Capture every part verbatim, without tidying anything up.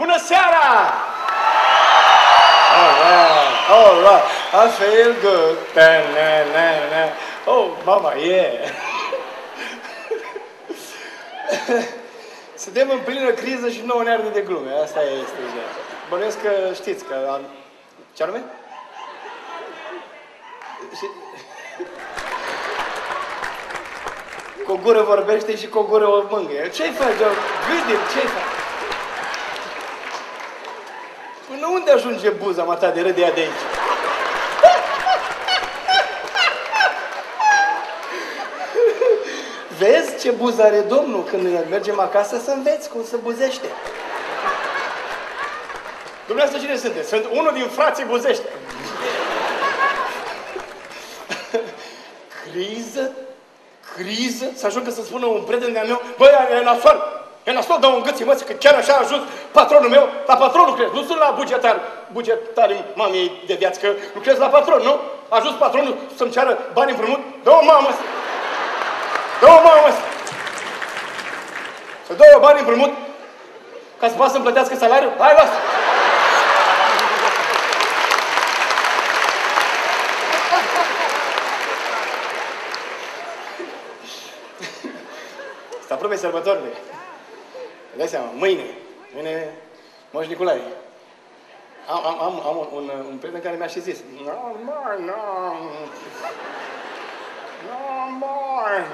Bună seara! Alright, alright, I feel good. Da, na, na, na. Oh, mama, yeah! Suntem în plină criză și nouă ne arde de glume. Asta este. Bănuiesc că știți că am... Ce anume? Cu o gură vorbește și cu o gură o mângâie. Ce-i faci, John? Gândi, ce-i faci? Până unde ajunge buza, mă, ta, de râde ea de aici? Vezi ce buză are Domnul? Când mergem acasă să înveți cum se buzește. Dumneavoastră cine sunteți? Sunt unul din frații buzește. Criză? Criză? Să ajungă să spună un prieten de-al meu, băi, e nasol! E nasol, dă un gât, mă, că chiar așa a ajuns patronul meu, la patron lucrez, nu sunt la bugetar, bugetarii mamei de viață, că lucrez la patron, nu? A ajuns patronul să-mi ceară bani împrumut, dă-o mamă, dă-o mamă, să dă-o bani împrumut, ca să poată să-mi plătească salariul, hai, las! Este aproape sărbătorile. Îți dai seama, mâine, mâine, Moș Nicolae. Am, am, am, am un, un, un prieten care mi-a și zis, no more, no, no more.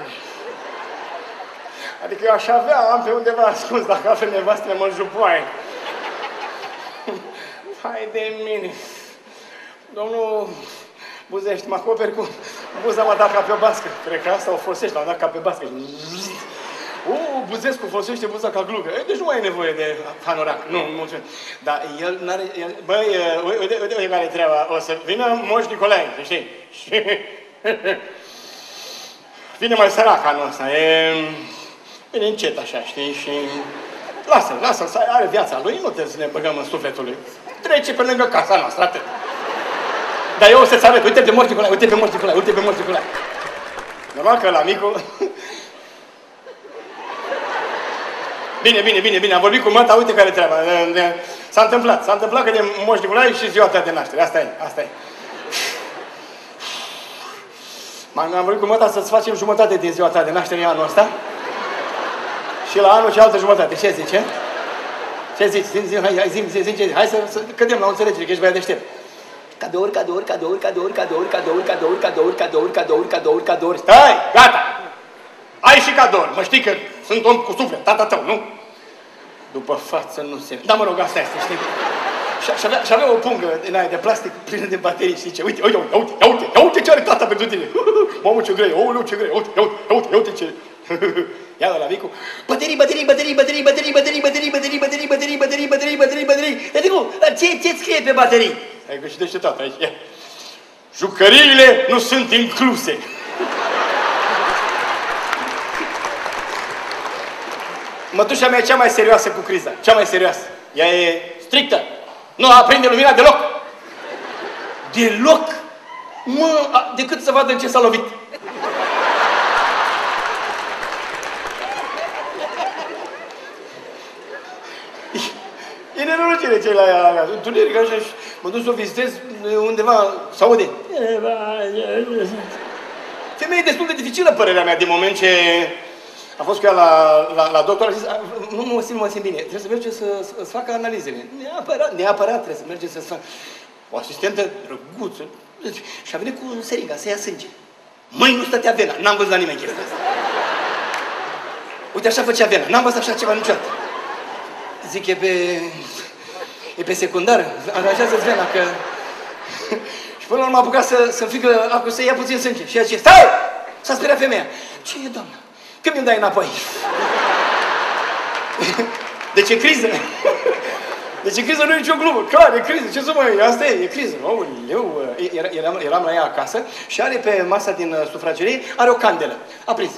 Adică eu aș avea, am pe undeva ascuns, dacă altfel nevastă mă jupoaie. Hai de mine. Domnul Buzești, mă acoperi cu buza, m-a dat ca pe o bască. Cred că asta o folosești, m-a dat ca pe bască. Uuu, Buzescu folosește buza ca glugă. Deci nu mai e nevoie de hanorac. Nu, mulțumesc. Dar el n-are... Băi, uite, uite care e treaba. O să vină Moș Nicolae, știi? Vine mai sărac anul ăsta. Vine încet așa, știi? Și... Lasă-l, lasă-l, are viața lui. Nu trebuie să ne băgăm în sufletul lui. Trece pe lângă casa noastră, atât. Dar eu o să-ți arăt. Uite pe Moș Nicolae, uite pe Moș Nicolae, uite pe Moș Nicolae. Normal că la micul... Bine, bine, bine, bine, am vorbit cu măta, uite care treaba. S-a întâmplat, s-a întâmplat că de Moș Nicolae și ziua ta de naștere, asta e, asta e. M-am vorbit cu măta să-ți facem jumătate din ziua ta de naștere anul ăsta. Și la anul și altă jumătate, ce zice? Ce zici? Zi, zi, hai, zi, zi, zi, zi, hai să, să cădem la o înțelegere, că ești băiat deștept. Cadouri, cadouri, cadouri, cadouri, cadouri, cadouri, cadouri, cadouri, cadouri, cadouri, cadouri, cadouri. Stai, gata! Ai și cadouri, mă știi că sunt om cu suflet, tata tău, nu? După față nu se... Da, mă rog, asta este, știi? Și avea, avea o pungă din aia de plastic plină de baterii și zice, uite, uite, uite, uite, uite, uite ce are tata pentru tine. Mamă, ce greu, ouleu, ce greu, uite, uite, uite, uite ce... Ia la micu. Baterii, baterii, baterii, baterii, baterii, baterii, baterii, baterii, baterii, baterii, baterii, baterii, baterii, baterii. Ia zicu, ce-ți scrie pe baterii? Ai găsit de ce tata aici, ia. Jucăriile nu sunt incluse. Mătușa mea e cea mai serioasă cu criza, cea mai serioasă. Ea e strictă. Nu aprinde lumina deloc. Deloc? Mă, a, decât să vadă în ce s-a lovit. E, e nenorocire ce-i la ea la casă. Întuneric așa și mă duc să o vizitez undeva, s-aude. Femeia e destul de dificilă, părerea mea, din moment ce... A fost cu ea la, la, la doctor, a zis, nu mă simt, mă simt bine, trebuie să mergem să-ți facă analizele. Neapărat, neapărat trebuie să mergem să-ți facă. O asistentă drăguță. Și a venit cu seringa să ia sânge. Măi, nu stătea vena, n-am văzut la nimeni chestia asta. Uite, așa făcea vena, n-am văzut așa ceva niciodată. Zic, e pe... e pe secundară, aranjează-ți vena, că... Și până la urmă a apucat să, să-mi frigă acum să ia puțin sânge. Și ea zice, stai! S-a speriat femeia. Ce e, doamna? Când mi-mi dai înapoi? Deci e criză. Deci e criză, nu e nicio glumă. Clar, e criză. Ce să mai... Asta e, e criză. Aoleu, eram, eram la ea acasă și are pe masa din sufragerie, are o candelă. A prins.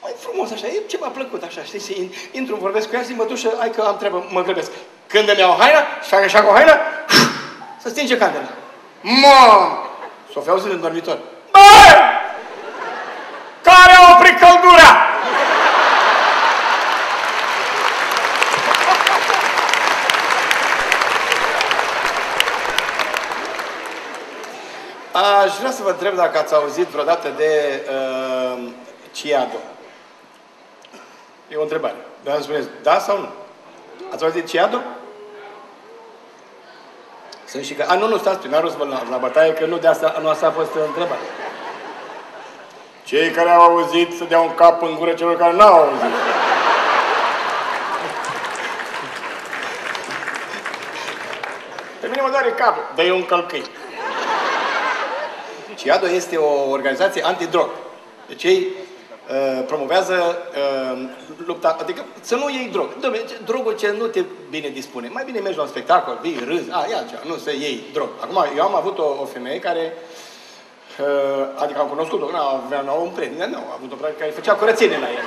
Mai frumos așa, e ceva plăcut așa, știi? Intru, vorbesc cu ea, zic, mătușă, hai că am treabă, mă grăbesc. Când îmi iau haina, și fac așa cu haina, să stinge candela. Mă! S-o fi auzit în dormitor. Băi! Care a oprit căldura? Aș vrea să vă întreb dacă ați auzit vreodată de uh, Ciado. E o întrebare. Dar îmi spuneți da sau nu? Ați auzit Ciado? Sunt și că... A, nu, nu, stați, n-am răspuns la, la bătaie, că nu de asta, nu asta a fost întrebare. Cei care au auzit să dea un cap în gură celor care n-au auzit. Pe mine mă doare capul, dă-i un călcâi. Ciado este o organizație antidrog. Deci ei uh, promovează uh, lupta, adică să nu iei drog. Dom'le, drogul ce nu te bine dispune. Mai bine mergi la un spectacol, vii, râzi, a, ia cea, nu să iei drog. Acum, eu am avut o, o femeie care, uh, adică am cunoscut-o, avea un prieten, nu, am avut o prieten care făcea curățenie la el.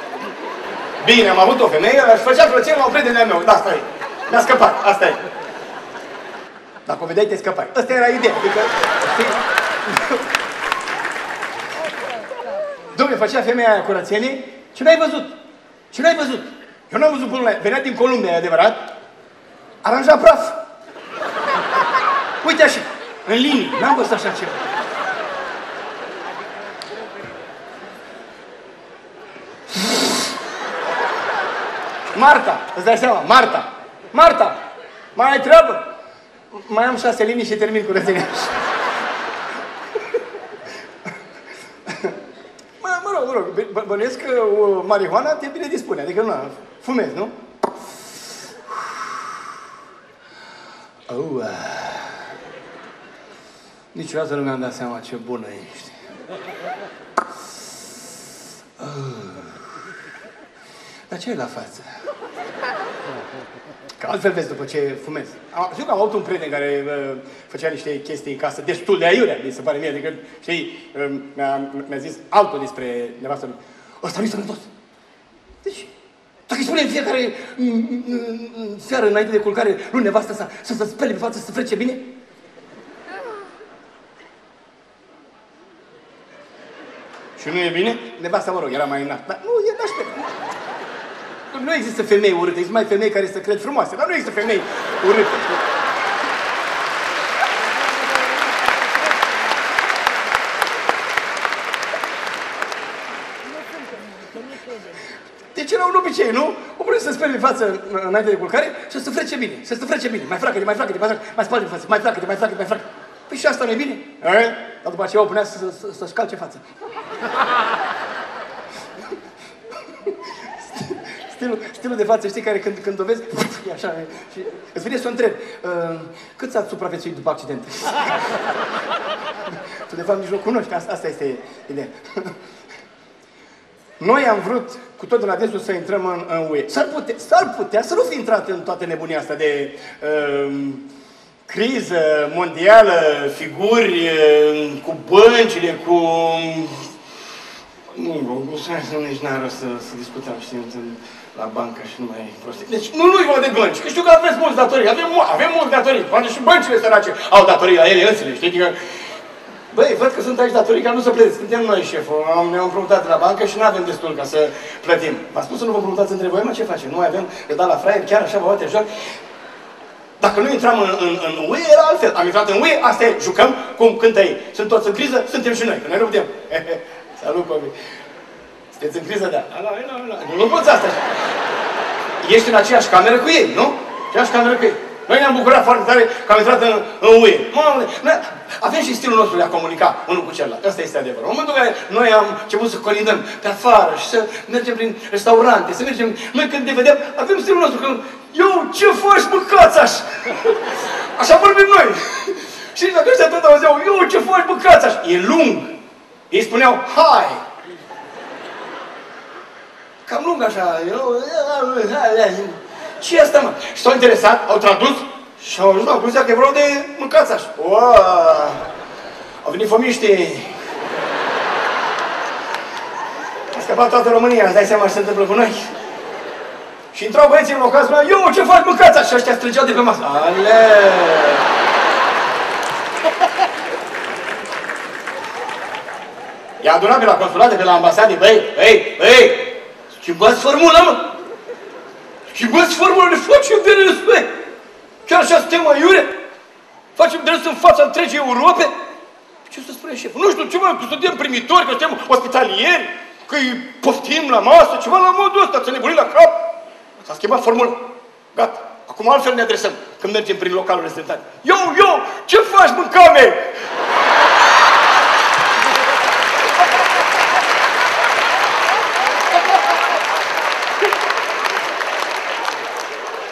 Bine, am avut o femeie, care făcea curățenie la un prieten meu, da, asta e. Mi-a scăpat, asta e. Dacă o vedeai, te scăpai. Asta era ideea, adică... Dom'le, făcea femeia aia curățenie și n-ai văzut. Și n-ai văzut. Eu n-am văzut până la... Venea din Columbia, e adevărat. Aranja praf. Uite așa, în linii. N-am văzut așa ceva. Marta, îți dai seama, Marta. Marta, mai ai treabă? Mai am șase linii și termin curățenia. Mă rog, bănuiesc că marihuana te bine dispune, adică nu, fumezi, nu? Aua! Niciodată nu mi-am dat seama ce bună ești. Dar ce e la față? Că altfel vezi după ce fumezi. Știu că am avut un prieten care uh, făcea niște chestii în casă, destul de aiurea, mi se pare mie, adică, știi, uh, mi-a mi zis altul despre nevastă mea. Ăsta nu-i sănătos. Deci, dacă îi spune în fiecare seară înainte de culcare, nu nevastă sa, să se spele pe față, să se frece bine? Și nu e bine? Nevasta, mă rog, era mai înalt. Dar nu, el n-aștept. Nu există femei urâte, există mai femei care se cred frumoase, dar nu există femei urâte. Deci era un obicei, nu? O pune să speli pe față înainte de culcare și să frece bine, să se frece bine. Mai fracă-te, mai fracă-te, mai fracă-te, mai spală pe față, mai fracă-te, mai fracă-te, mai fracă-te. Păi și asta nu-i bine? Dar după aceea o punea să-și calce față. Stilul, stilul de față, știi, care când, când o vezi, e așa, și îți vine să o întreb, uh, cât s-ați supraviețuit după accident? Tu, de fapt, nici nu cunoști, asta, asta este ideea. Noi am vrut, cu tot din adesul, să intrăm în, în U E. S-ar putea, putea să nu fi intrat în toată nebunia asta de uh, criză mondială, figuri uh, cu băncile, cu... Nu, nu, nu, nici n-ar să, să discutăm, știi, la bancă și nu mai prostii. Deci nu, nu-i vorba de bănci, că știu că aveți mulți datorii, avem, avem mulți datorii, poate și băncile sărace au datorii la ele însele, știi, că... Băi, văd că sunt aici datorii care nu se plătesc, suntem noi, șeful, ne-am împrumutat de la bancă și nu avem destul ca să plătim. V-am spus să nu vă împrumutați între voi, mă, ce facem? Nu mai avem, eu dat la fraier, chiar așa, vă uite, joc. Dacă nu intram în, în, în U E, era altfel. Am intrat în U E, asta e, jucăm cum cântă ei. Sunt toți în criză, suntem și noi, că ne ruptem. Salut, copii! Sunteți în criză de -a. Ala, ala, ala. Nu, nu poți asta așa. Ești în aceeași cameră cu ei, nu? Aceeași cameră cu ei. Noi ne-am bucurat foarte tare că am intrat în, în U E. Mamă, noi avem și stilul nostru de a comunica unul cu celălalt. Asta este adevărul. În momentul în care noi am început să colindăm pe afară și să mergem prin restaurante, să mergem... Noi când ne vedem, avem stilul nostru că... Eu, ce faci, mă, cațaș? Așa vorbim noi. Și dacă ăștia tot auzeau, eu, ce faci, mă, cațaș? E lung. Ei spuneau, hai! Cam lung așa, eu... Ce asta, mă? Și s-au interesat, au tradus și au ajuns la concluzia că e vreo de mâncați așa. Au venit fomiștii. A scăpat toată România, îți dai seama ce se întâmplă cu noi? Și intrau băieții în locați, spuneau, eu, ce faci, mâncați așa? Și ăștia strângeau de pe masă. Ale! I-a adunat pe la consulate, pe la ambasade, băi, băi, băi, schimbați formula, mă! Schimbați formula, ne facem de râs, băi! Chiar așa suntem aiure? Facem de râs în fața întregii Europe? Ce să spune șeful? Nu știu, ce mă, că suntem primitori, că suntem ospitalieri, că îi poftim la masă, ceva la modul ăsta, să ne bunim la cap. S-a schimbat formula. Gata. Acum altfel ne adresăm când mergem prin localul rezidentat. Eu, eu, ce faci, mâncame?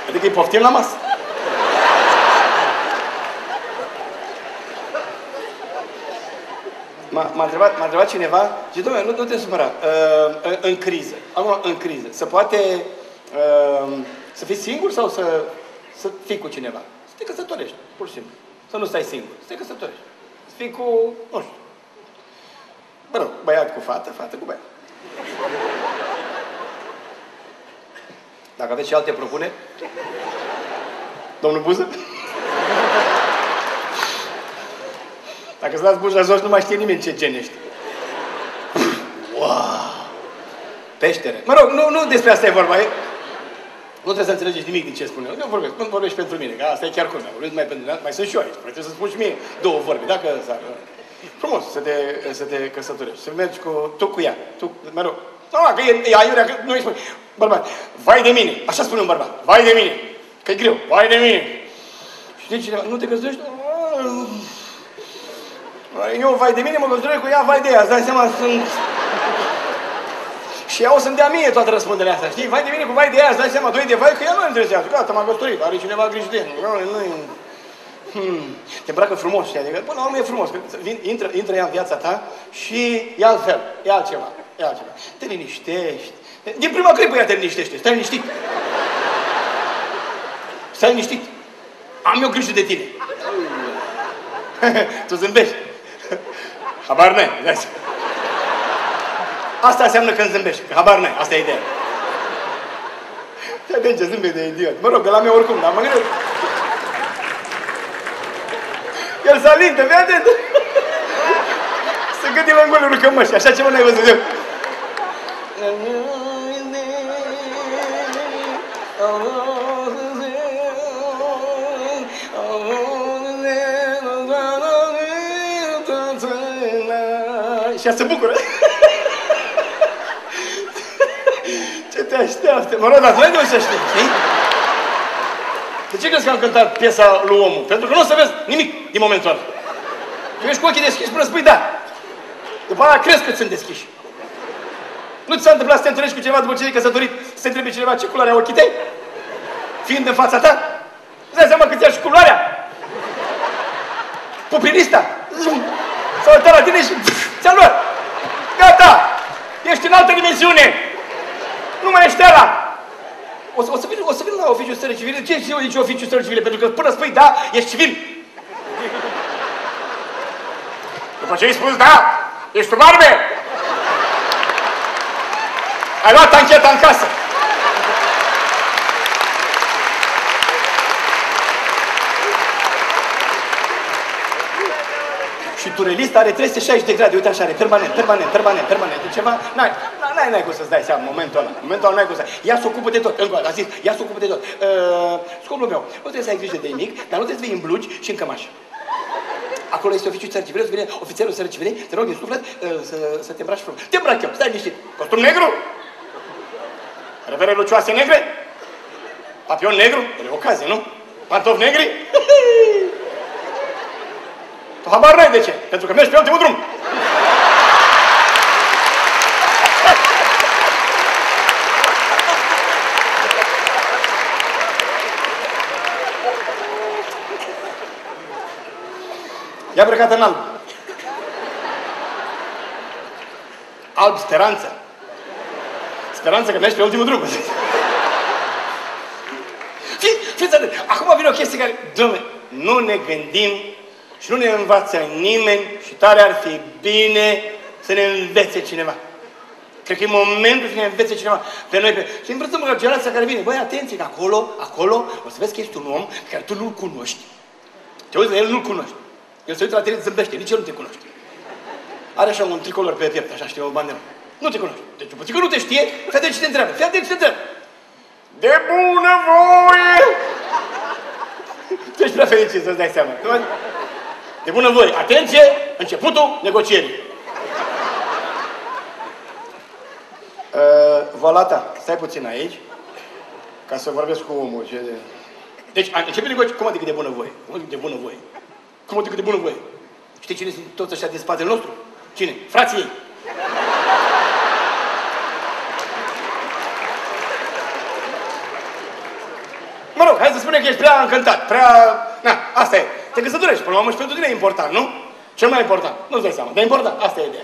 Adică îi poftim la masă. M-a întrebat, întrebat cineva, zice, dom'le, nu, nu te supăra, uh, în, în criză, acum în criză, se poate uh, să fii singur sau să, să fii cu cineva? Să te căsătorești, pur și simplu, să nu stai singur, să te căsătorești, să fii cu, nu știu, mă rog, băiat cu fată, fată cu băiat. Dacă aveți și alte propuneri, domnul Buză? Dacă îți lați buza jos, nu mai știe nimeni ce gen ești. Wow! Peștere. Mă rog, nu, nu despre asta e vorba. E... Nu trebuie să înțelegeți nimic din ce spun eu. Eu vorbesc, nu vorbești pentru mine, că asta e chiar culmea. Vorbesc mai pentru mine, mai sunt și eu aici. Trebuie să spun și mie două vorbe, dacă... Frumos să te, să te căsătorești, să mergi cu... tu cu ea. Tu, mă rog. Nu, no, că e, e aiurea, că nu îi spune. Bărbat, vai de mine. Așa spune un bărbat. Vai de mine. Că e greu. Vai de mine. Știi cineva? Nu te căsătorești? Eu, vai de mine, mă găsătoresc cu ea, vai de ea, îți dai seama, sunt... Și ea o să-mi dea mie toată răspunderea asta, știi? Vai de mine cu vai de ea, îți dai seama, doi de vai, că ea nu-mi interesează. Gata, m-am găsătorit, are cineva grijă de ea. Hmm. Te îmbracă frumos, știi? Adică, până la urmă e frumos, că intră, intră ea în viața ta și e altfel, e altceva, e altceva. Te liniștești. Din prima clipă ea te liniștește, stai liniștit. Stai liniștit. Am eu grijă de tine. Tu zâmbești. Habar n-ai, dai seama. Asta înseamnă când zâmbești, că habar n-ai, asta e ideea. Și atunci zâmbești de idiot. Mă rog, că la mea oricum, dar mă gândesc. El s-a lintă, vei atent? Să gândi la golul cămășii, așa ceva n-ai văzut eu. Și ea se bucură. Ce te așteaptă? Mă rog, dar voi nu se aștept, știi? De ce crezi că am cântat piesa lui omul? Pentru că nu o să vezi nimic din momentul ăla. Tu ești cu ochii deschiși până spui da. După aia crezi că sunt deschiși. Nu ți s-a întâmplat să te întâlnești cu cineva după ce te-ai căsătorit, să te întrebi cineva ce culoare au ochii tăi? Fiind în fața ta? Îți dai seama că ți-a și culoarea? Pupilista? S-a uitat la tine și... Ți-a luat! Gata! Ești în altă dimensiune! Nu mai ești ăla! O, o să vin la oficiul stării civile. De ce zice eu oficiul stării civile? Pentru că până spui da, ești civil. După ce ai spus da, ești sub arme! Ai luat ancheta în casă! Și turelista are trei sute șaizeci de grade, uite așa are, permanent, permanent, permanent, permanent, de ceva, n-ai, n-ai, n-ai cum să-ți dai seama în momentul ăla, în momentul ăla n-ai cum să-ți dai. Ia se ocupă de tot, încă o dată, a zis, ia se ocupă de tot. Uh, Scopul meu, nu trebuie să ai grijă de nimic, dar nu trebuie să vei în blugi și în cămașă. Acolo este oficiul țării civile, vine ofițerul țării civile, te rog din suflet uh, să, să te îmbraci frumos. Te îmbrac eu, stai liniștit. Costum negru? Revere lucioase negre? Papion negru? E ocazie, nu? Pantofi negri? Tu habar n-ai de ce? Pentru că mergi pe ultimul drum. Ia plecat în alb. Alb, speranță. Speranță că mergi pe ultimul drum. Fiți atent. Acum vine o chestie care... Doamne, nu ne gândim și nu ne învață nimeni și tare ar fi bine să ne învețe cineva. Cred că e momentul să ne învețe cineva pe noi. Pe... Și învățăm la generația care vine. Băi, atenție, că acolo, acolo, o să vezi că ești un om pe care tu nu-l cunoști. Te uiți la el, nu-l cunoști. El se uită la tine, zâmbește, nici el nu te cunoaște. Are așa un tricolor pe piept, așa știu, o bandelă. Nu te cunoști. Deci, după ce nu te știe, fii atent ce te întreabă, fii atent ce te întreabă. De bună voie! Tu ești prea fericit să-ți dai seama. De bunăvoie, atenție, începutul negocierii. Uh, Valata, stai puțin aici, ca să vorbesc cu omul. Ce de... Deci, începe negocierea. Cum adică de bunăvoie? Cum adică de bunăvoie? Cum adică de bunăvoie? Știi cine sunt toți ăștia din spatele nostru? Cine? Frații ei. Mă rog, hai să spunem că ești prea încântat, prea... Na, asta e. Te căsătorești, până la urmă, și pentru tine e important, nu? Cel mai important. Nu-ți dai seama, dar e important. Asta e ideea.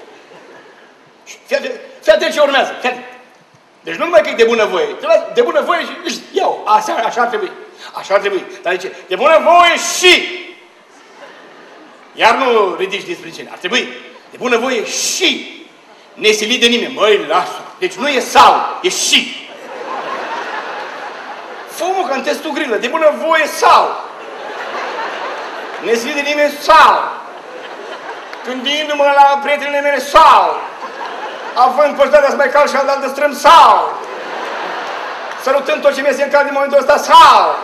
Fii atent ce urmează. Deci nu numai că e de bunăvoie. De bunăvoie și... Iau, așa, așa ar trebui. Așa ar trebui. Dar zice, de bunăvoie și... Iar nu ridici din spricine. Ar trebui. De bunăvoie și... Nesilit de nimeni. Măi, lasă. Deci nu e sau, e și. Fă-mă că-mi tezi tu grilă. De bunăvoie sau... Nesilit de nimeni sau... Gândindu-mă la prietenile mele sau... Având păștatea să mai cal și altă strâm sau... Sărutând tot ce mi-e în cal din momentul ăsta sau...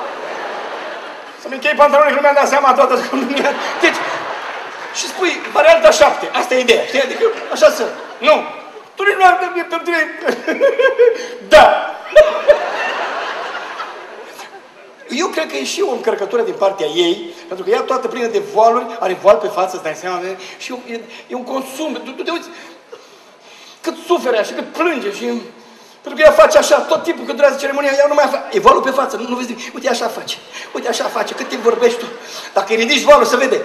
Să-mi închei pantalonii că nu mi-am dat seama toată. Deci... Și spui varianta șapte. Asta e ideea, știi? Adică așa să... Nu! Tu nici nu ai... Pentru tine... Da! Eu cred că e și o încărcătură din partea ei, pentru că ea toată plină de voaluri, are voal pe față, îți dai seama, și e, e un consum. Tu, tu te uiți cât suferă și cât plânge și... Pentru că ea face așa, tot timpul cât durează ceremonia, ea nu mai afla. E voalul pe față, nu, nu vezi nimic. Uite, așa face. Uite, așa face. Cât timp vorbești tu. Dacă îi ridici voalul, se vede.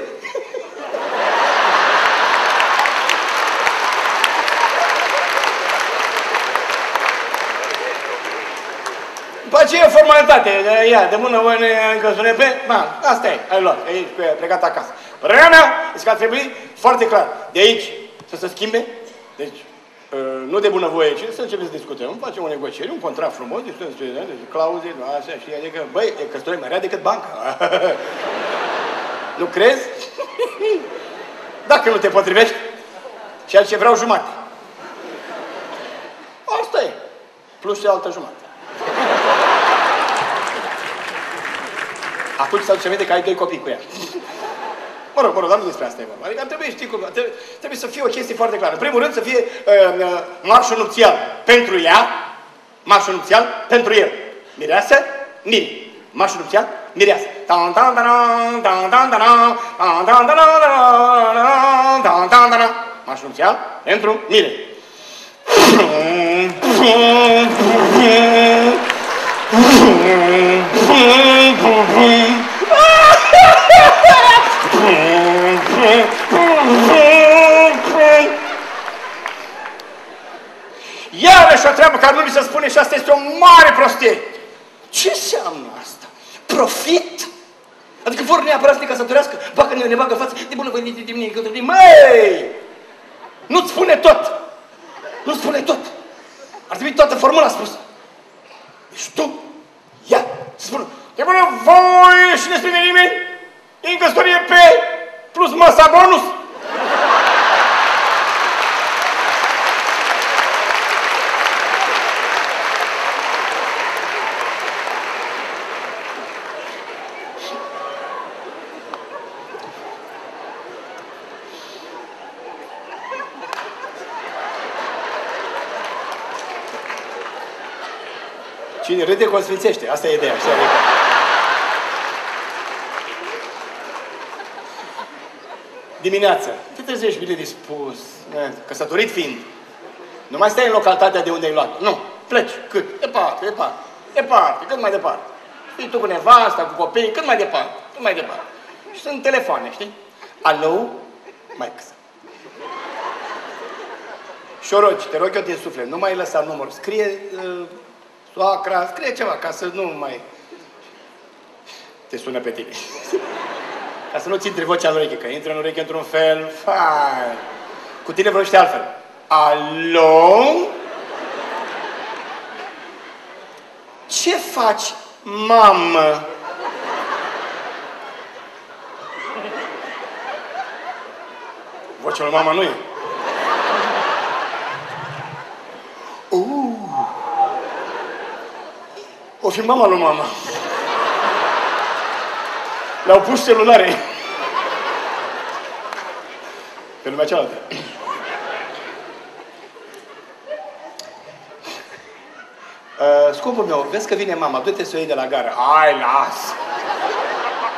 După aceea e o formalitate. Ia, de bună voi ne încălzune pe... Man, asta e, ai luat, ai plecat acasă. Părerea mea este că ar trebui foarte clar. De aici să se schimbe, deci, nu de bunăvoie, ci să începem să discutăm, facem o negociere, un contract frumos, discutăm despre clauze, așa, și adică, băi, e căsătorie mai rea decât banca. Nu crezi? Dacă nu te potrivești, ceea ce vreau jumate. Asta e. Plus cealaltă jumate. Atunci s-a duce că ai doi copii cu ea. Mă rog, mă rog, dar nu despre asta e vorba. Adică trebuie, știi cum, trebuie, trebuie să fie o chestie foarte clară. În primul rând să fie uh, uh, marșul nupțial pentru ea, marșul nupțial pentru el. Mireasă, mine. Marșul nupțial, mireasă. Marșul nupțial pentru mine. Iarăși o treabă care nu mi se spune și asta este o mare prostie. Ce înseamnă asta? Profit? Adică vor neapărat să ne căsătorească, bacă ne bagă față, de bună voi din mine, măi! Nu-ți spune tot! Nu-ți spune tot! Ar trebui toată formula spusă. Deci tu, ia, să spună, de bună voie și ne spune nimeni, în căsătorie pe plus masa bonus. Cine râde, consfințește. Asta e ideea. Așa e ideea. Dimineața. Te trezești bine dispus. Căsătorit fiind. Nu mai stai în localitatea de unde ai luat. Nu. Pleci. Cât? Departe, departe. Departe, cât mai departe. Fii tu cu nevasta, cu copiii, cât mai departe. Cât mai departe. Și sunt telefoane, știi? Alo? Maică. Și o rogi. Te rog eu din suflet. Nu mai lăsa numărul. Scrie... Uh, Soacra, scrie ceva, ca să nu mai... Te sună pe tine. Ca să nu-ți intri vocea în ureche, că intră în ureche într-un fel... Fai. Cu tine vorbește altfel. Alo? Ce faci, mamă? Vocea lui mama nu e. O fi mama lui mama. Le-au pus celulare. pe lumea cealaltă. Uh, scumpul meu, vezi că vine mama, du-te să o iei de la gară. Ai, las!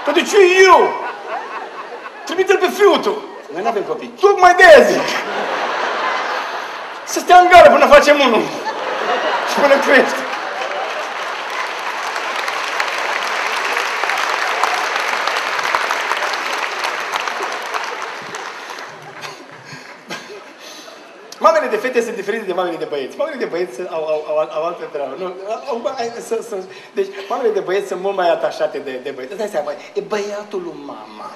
Păi de ce eu? Trimite-l pe fiul tău. Noi n-avem copii. Tocmai de-aia zic. Să stea în gară până facem unul. Și până crește. Mamele de fete sunt diferite de mamele de băieți. Mamele de băieți au, au, au, au altă treabă. Nu, au, să, să, deci, mamele de băieți sunt mult mai atașate de, de băieți. Îți dai seama, e băiatul lui mama.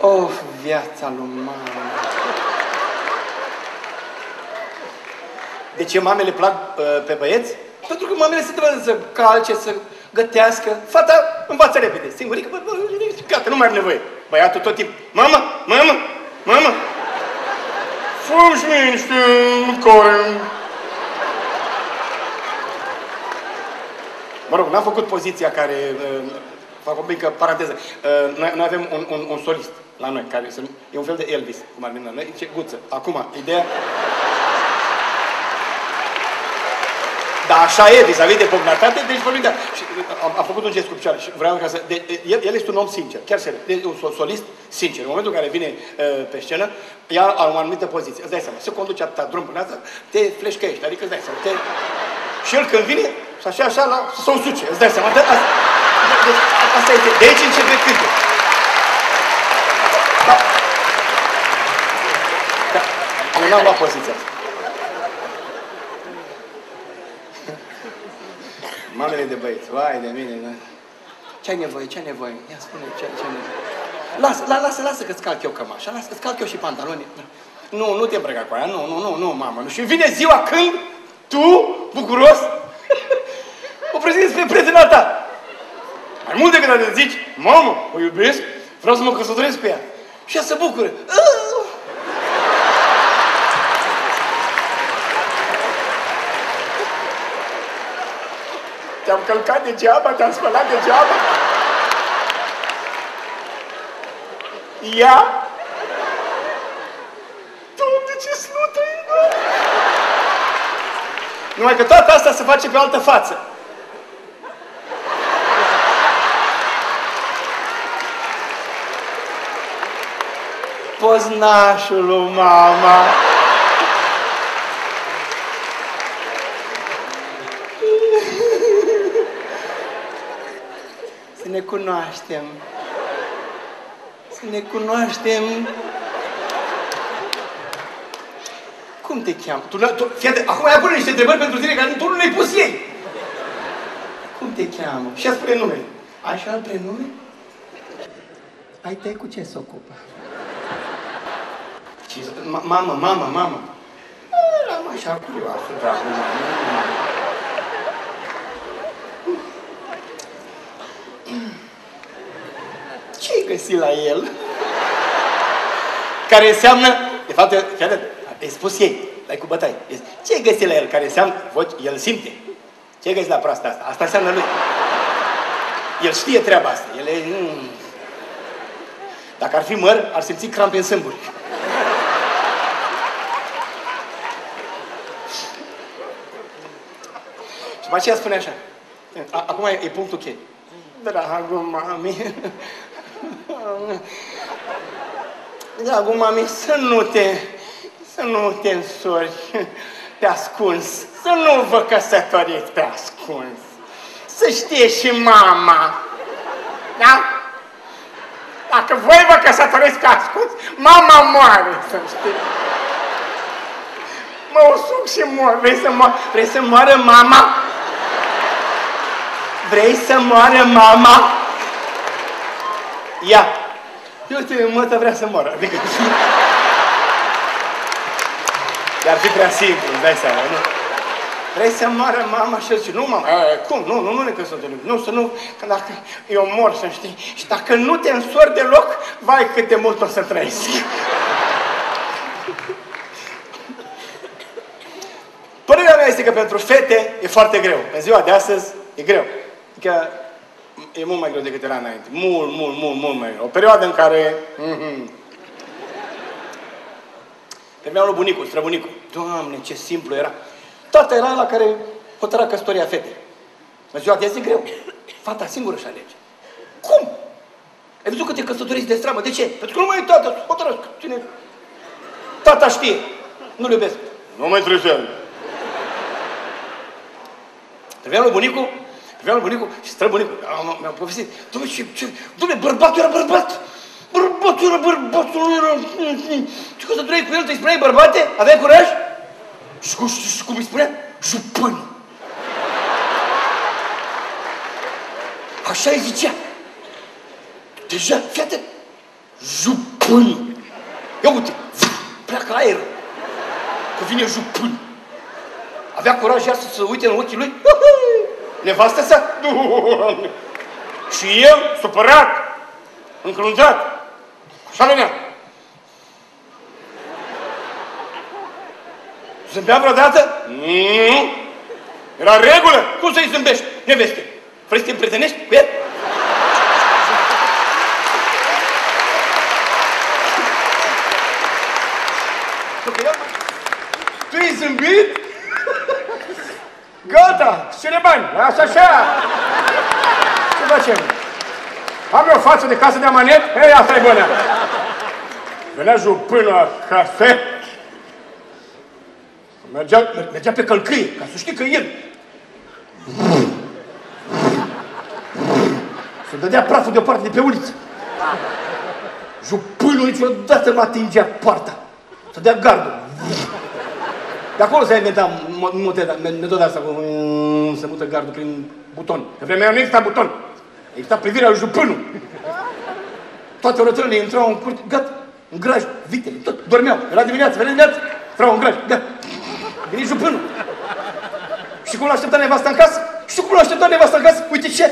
Of, viața lui mama. De ce mamele plac uh, pe băieți? Pentru că mamele se trebuie să calce, să gătească. Fata învață repede. Singurică, bă, bă, gata, nu mai am nevoie. Băiatul tot timpul, mamă, mamă, mamă. Fă-mi și mie niște mâncare. Mă rog, n-am făcut poziția care... Uh, fac o mică paranteză. Uh, noi, noi avem un, un, un solist la noi, care se, e un fel de Elvis, cum ar veni la noi, zice Guță. Acum, ideea... Dar așa e, vis-a-vis de pognatate, deci vorbim de... Și am, am făcut un gest cu picioare și vreau ca să... De, el, el este un om sincer, chiar serios. E un solist sincer. În momentul în care vine uh, pe scenă, ia o anumită poziție. Îți dai seama, se conduce atâta drum până asta, te fleșcăiești, adică îți dai seama. Te... Și el când vine, așa, așa, la... să o suce, îți dai seama. De, asta, de, asta este. De aici începe cântul. Da. Da. Nu n-am luat poziția. Mamele de băieți, vai de mine, da. Ce-ai nevoie, ce-ai nevoie? Ia spune, ce-ai nevoie? Lasă, la, lasă, lasă că-ți calc eu cămașa, lasă că-ți calc eu și pantaloni. Nu, nu te îmbrăca cu aia, nu, nu, nu, nu, mamă, nu. Și vine ziua când tu, bucuros, o prezinți pe prietena ta. Mai mult decât atât zici, mamă, o iubesc, vreau să mă căsătoresc pe ea. Și ea se bucură. Te-am călcat degeaba, te-am spălat degeaba. Ia? Doamne, ce slută e, bă? Numai că toată asta se face pe altă față. Poznașul lui mama. Să ne cunoaștem. Să ne cunoaștem. Cum te cheamă? Tu, tu, fiate, acum ai pune niște întrebări pentru tine, că tu nu le-ai pus ei. Cum te cheamă? Și-a spune nume. Așa prenume? Ai tăi cu ce se ocupă? Mamă, mamă, mamă. Eram așa curioasă, dragul meu. Ce-ai găsit la el? Care înseamnă... De fapt, fiată, ai spus ei, dai cu bătaie. Ce-ai găsit la el? Care înseamnă... El simte. Ce-ai găsit la proasta asta? Asta înseamnă lui. El știe treaba asta. El e... Dacă ar fi măr, ar simți crampe în sâmburi. Și după aceea spune așa. Acum e punctul cheie. Dragul mami, dragul mami, să nu te, să nu te însori pe ascuns, să nu vă căsătoriți pe ascuns, să știe și mama, da? Dacă voi vă căsătoriți pe ascuns, mama moare, să știi. Mă usuc și mor, vrei să, mo vrei să moară mama? Vrei să moară mama? Ia! Eu te mătă vrea să moară, adică... Dar ar fi prea simplu, îți dai seama, nu? Vrei să moară mama și eu zic, nu mama, cum? Nu, nu, nu ne căsătorim, nu, să nu, că dacă eu mor, să știi, și dacă nu te însori deloc, vai cât de mult o să trăiesc. Părerea mea este că pentru fete e foarte greu. În ziua de astăzi, e greu. Adică, e mult mai greu decât era înainte. Mult, mult, mult, mult mai greu. O perioadă în care... Trebuia lui bunicul, străbunicul. Doamne, ce simplu era. Tata era la care hotăra căsătoria fetei. Mă ziua de azi e greu. Fata singură și alege. Cum? Ai văzut că te căsătoriți de stramă? De ce? Pentru că nu mai e tata. Hotărăsc. Cine? Tata știe. Nu-l iubesc. Nu mai trebuie. Trebuia lui bunicul, trebuia lui bunicul și străbunicul. Mi-am povestit. Dom'le, ce, ce? Dom'le, bărbatul era bărbat. Bărbatul era bărbatul, nu era... Și când să cu el, te-i spuneai bărbate? Aveai curaj? Și cum, și cum îi spunea? Jupân. Așa îi zicea. Deja, fii atent. Jupân. Ia uite, pleacă aer. Că vine jupân. Avea curaj iar să se uite în ochii lui. Nevastă sa? Și el, supărat, încruntat. Așa lumea. Zâmbea vreodată? Nu. Era regulă. Cum să-i zâmbești? Neveste. Vrei să te împrietenești cu el? Tu i-ai zâmbit? Gata! Cine bani? Așa, așa! Ce facem? Am eu față de casă de amanet? Ei, asta e bună! Venea jupână cafe. Mergea, mergea pe călcâie, ca să știi că el. Se dădea praful deoparte de pe uliță. Jupânul niciodată nu atingea poarta. Să dea gardul. De acolo s-a inventat metoda asta, cum se mută gardul prin buton. În vremea nu exista buton. Exista privirea lui jupânul. Toate orătările intrau în curte, gata, în graj, vitele, tot, dormeau. Era dimineață, venea dimineață, intrau în graj, gata. Vine jupânul. Și cum l-aștepta nevasta în casă? Și cum l-aștepta nevasta în casă? Uite ce!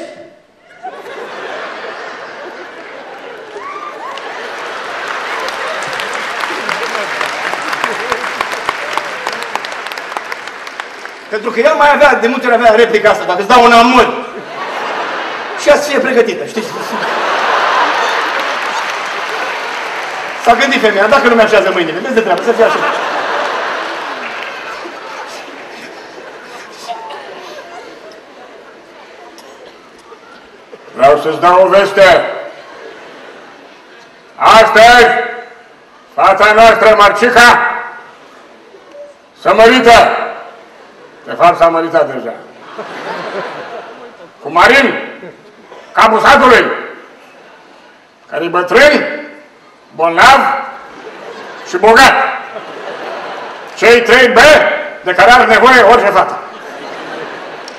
Pentru că el mai avea, de multe ori avea replica asta, dacă îți dau un amăr. Și azi fie pregătită, știi? S-a gândit femeia, dacă nu mi-așează mâinile, vezi de treabă, să fie așa. Vreau să-ți dau o veste. Astăzi, fata noastră, Marcica, s-a mărită. De fapt, s-a măritat deja. Cu Marin, capul satului, care-i bătrân, bolnav și bogat. Cei trei B de care are nevoie orice fată.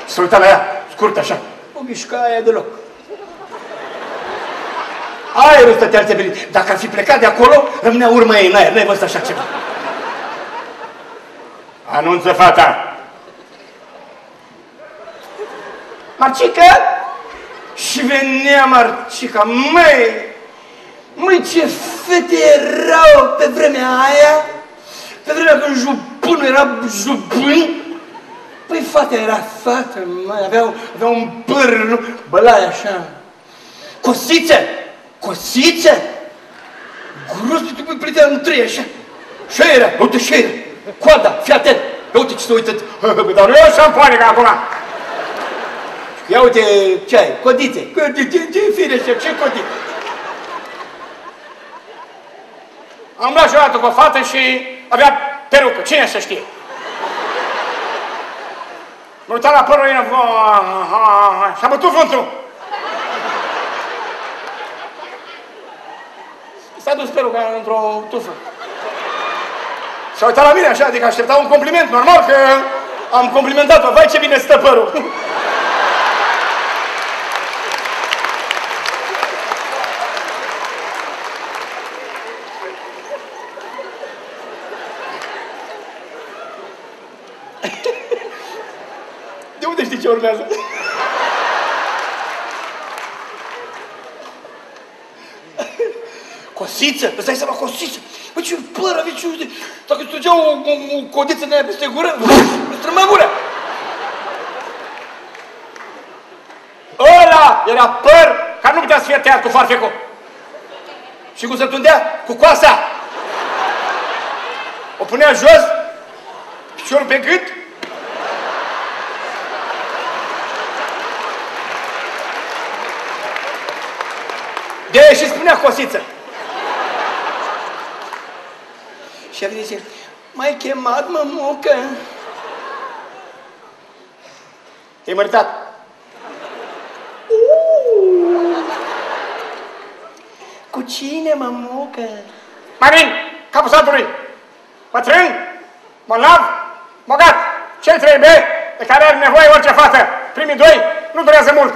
S-a uitat la ea, scurt așa. Nu mișca aia deloc. Aerul stătea înțepenit. Dacă ar fi plecat de acolo, rămânea urma ei în aer. N-ai văzut așa ceva. Anunță fata. Marcica? Și venea Marcica, măi! Măi, ce fete erau pe vremea aia! Pe vremea când jupânul era jupân! Păi fata era fată, măi, avea, avea un păr, nu? Bălai așa! Cosițe! Cosițe! Gros, păi plitea în trei, așa! Și era, uite, și era! Coada, fii atent! Uite ce se uită! Dar nu e șampoanica acum! Ia uite ce ai, codițe. Codițe, ce firește, ce codițe? Am luat și o dată cu o fată și avea perucă. Cine să știe? Mă uitam la părul ei, și-a bătut vântul. S-a dus peruca într-o tufă. S-a uitat la mine așa, adică aștepta un compliment. Normal că am complimentat-o. Vai, ce bine stă părul! Ce urmează? Cosiță? Îți dai seama, cosiță? Bă, ce păr avea, ce uite! Dacă strângea o, o, o codiță de aia peste gură, îți strâmbea gura! Ăla era păr care nu putea să fie tăiat cu farfecul. Și cum se tundea? Cu coasa. O punea jos, piciorul pe gât. De-aia și spunea cosiță. Și a venit și m-ai chemat, mă, mucă? Te-ai măritat? Cu cine, mă, mucă? Marin, capul satului, bătrân, bolnav, bogat, cei trei B de care are nevoie orice fată. Primii doi nu durează mult.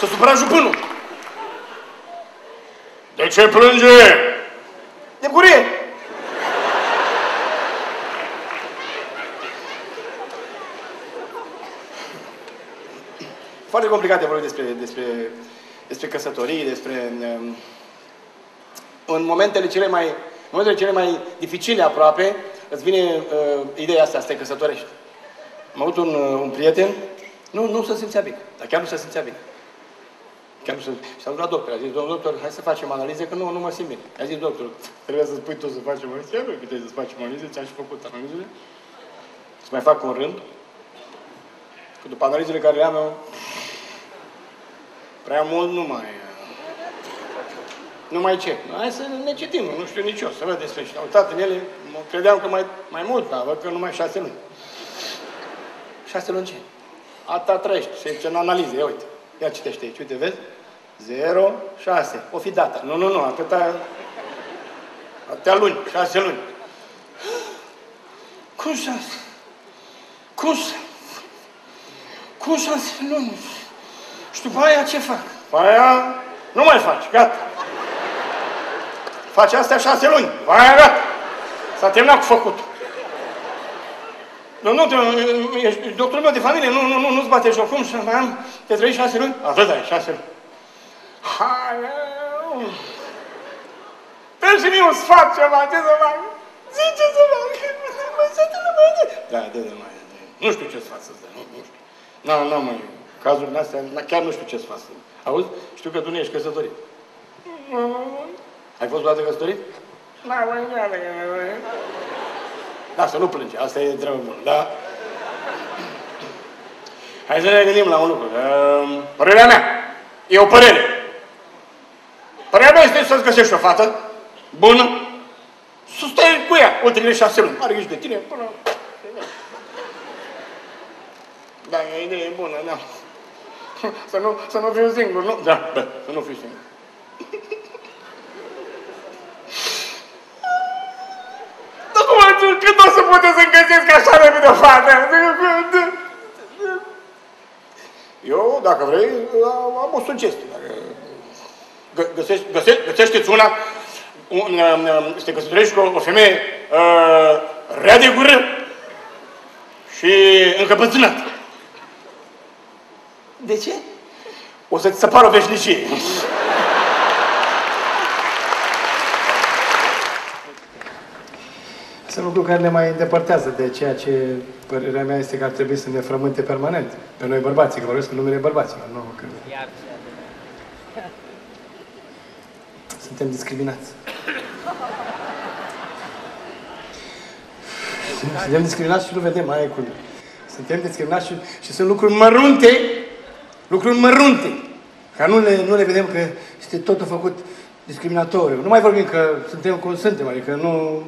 S-a supărat jupânul. De ce plânge? De bucurie. Foarte complicat de vorbit despre, despre, despre căsătorii, despre... Um, în momentele cele mai, în momentele cele mai dificile aproape, îți vine uh, ideea asta, să te căsătorești. Am avut un, uh, un prieten, nu, nu se simțea bine, dar chiar nu se simțea bine. Chiar nu se simțea. Și s-a dus la doctor, a zis, domnul doctor, hai să facem analize, că nu, nu mă simt bine. A zis, doctor, trebuie să spui tu să facem analize, chiar nu puteai să facem analize, ți-am și făcut analizele. Să mai fac un rând, că după analizele care le-am eu, prea mult nu mai... Nu mai ce? Hai să ne citim, nu știu nici eu, să văd despre ce. Am uitat în ele, credeam că mai, mai mult, dar văd că numai șase luni. Șase luni ce? Ata trăiești, se zice în analize, ia uite. Ia citește aici, uite, vezi? Zero, șase. O fi data. Nu, nu, nu, atâta... Atâtea luni, șase luni. Cum șase? Cum șase? Cum șase luni? Și după aia ce fac? După aia nu mai faci, gata. Faci astea șase luni, după aia gata. S-a terminat cu făcutul. Nu, nu, ești doctorul meu de familie, nu, nu, nu, nu-ți bate joc. Cum să mai am de trei șase luni? Atât ai, șase luni. Haleu! Dă-mi și mie un sfat ceva, ce să fac? Zice să fac, că nu mai dă. Da, dă-dă mai dă. Nu știu ce sfat să-ți dă, nu, nu știu. Nu, nu mai... Cazurile astea, chiar nu știu ce-ți fac. Auzi? Știu că tu nu ești căsătorit. Ai fost vreodată căsătorit? Da, da, să nu plânge, asta e treaba bună, da? Hai să ne gândim la un lucru. Părerea mea e o părere. Părerea mea este să-ți găsești o fată bună, să stai cu ea ultimele șase luni. Are grijă de tine până... Da, e o idee bună, da. Să nu, să nu fiu singur, nu? Da, da, să nu fiu singur. Dar cum mai știu, când o să puteți să-mi găsesc așa repede o fată? Eu, dacă vrei, am o sugestie. Găsește-ți una, să te căsătorești cu o femeie rea de gură și încăpățânată. De ce? O să-ți săpară o veșnicie. Sunt lucruri care ne mai îndepărtează de ceea ce părerea mea este că ar trebui să ne frământe permanent. Pe noi bărbații, că vorbesc în numele bărbaților, nu cred. Suntem discriminați. Suntem discriminați și nu vedem, aia e cum. Suntem discriminați și, și sunt lucruri mărunte. Lucruri mărunte, ca nu le, nu le vedem că este totul făcut discriminatoriu. Nu mai vorbim că suntem cum suntem, adică nu,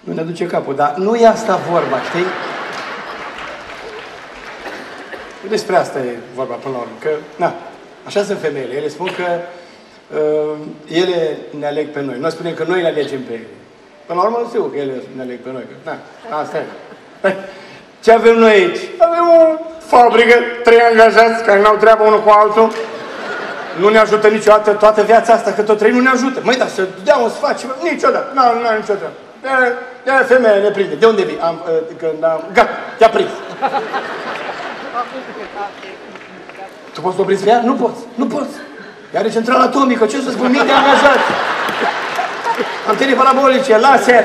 nu ne duce capul, dar nu e asta vorba, știi? Despre asta e vorba până la urmă, că, na, așa sunt femeile, ele spun că uh, ele ne aleg pe noi, noi spunem că noi le alegem pe ele. Până la urmă, sigur că ele ne aleg pe noi, că, na, asta e. Ce avem noi aici? Avem o fabrică, trei angajați care n-au treabă unul cu altul. Nu ne ajută niciodată, toată viața asta, că tot trei nu ne ajută. Măi, dar să dea un sfat, niciodată, nu are nicio treabă. De-aia femeia ne prinde. De unde vii? Am, când am... Gata, te-a prins. Tu poți să o prinzi pe ea? Nu poți, nu poți. Iar e centrală atomică, ce să spun, mii de angajați. Antene parabolice, laser.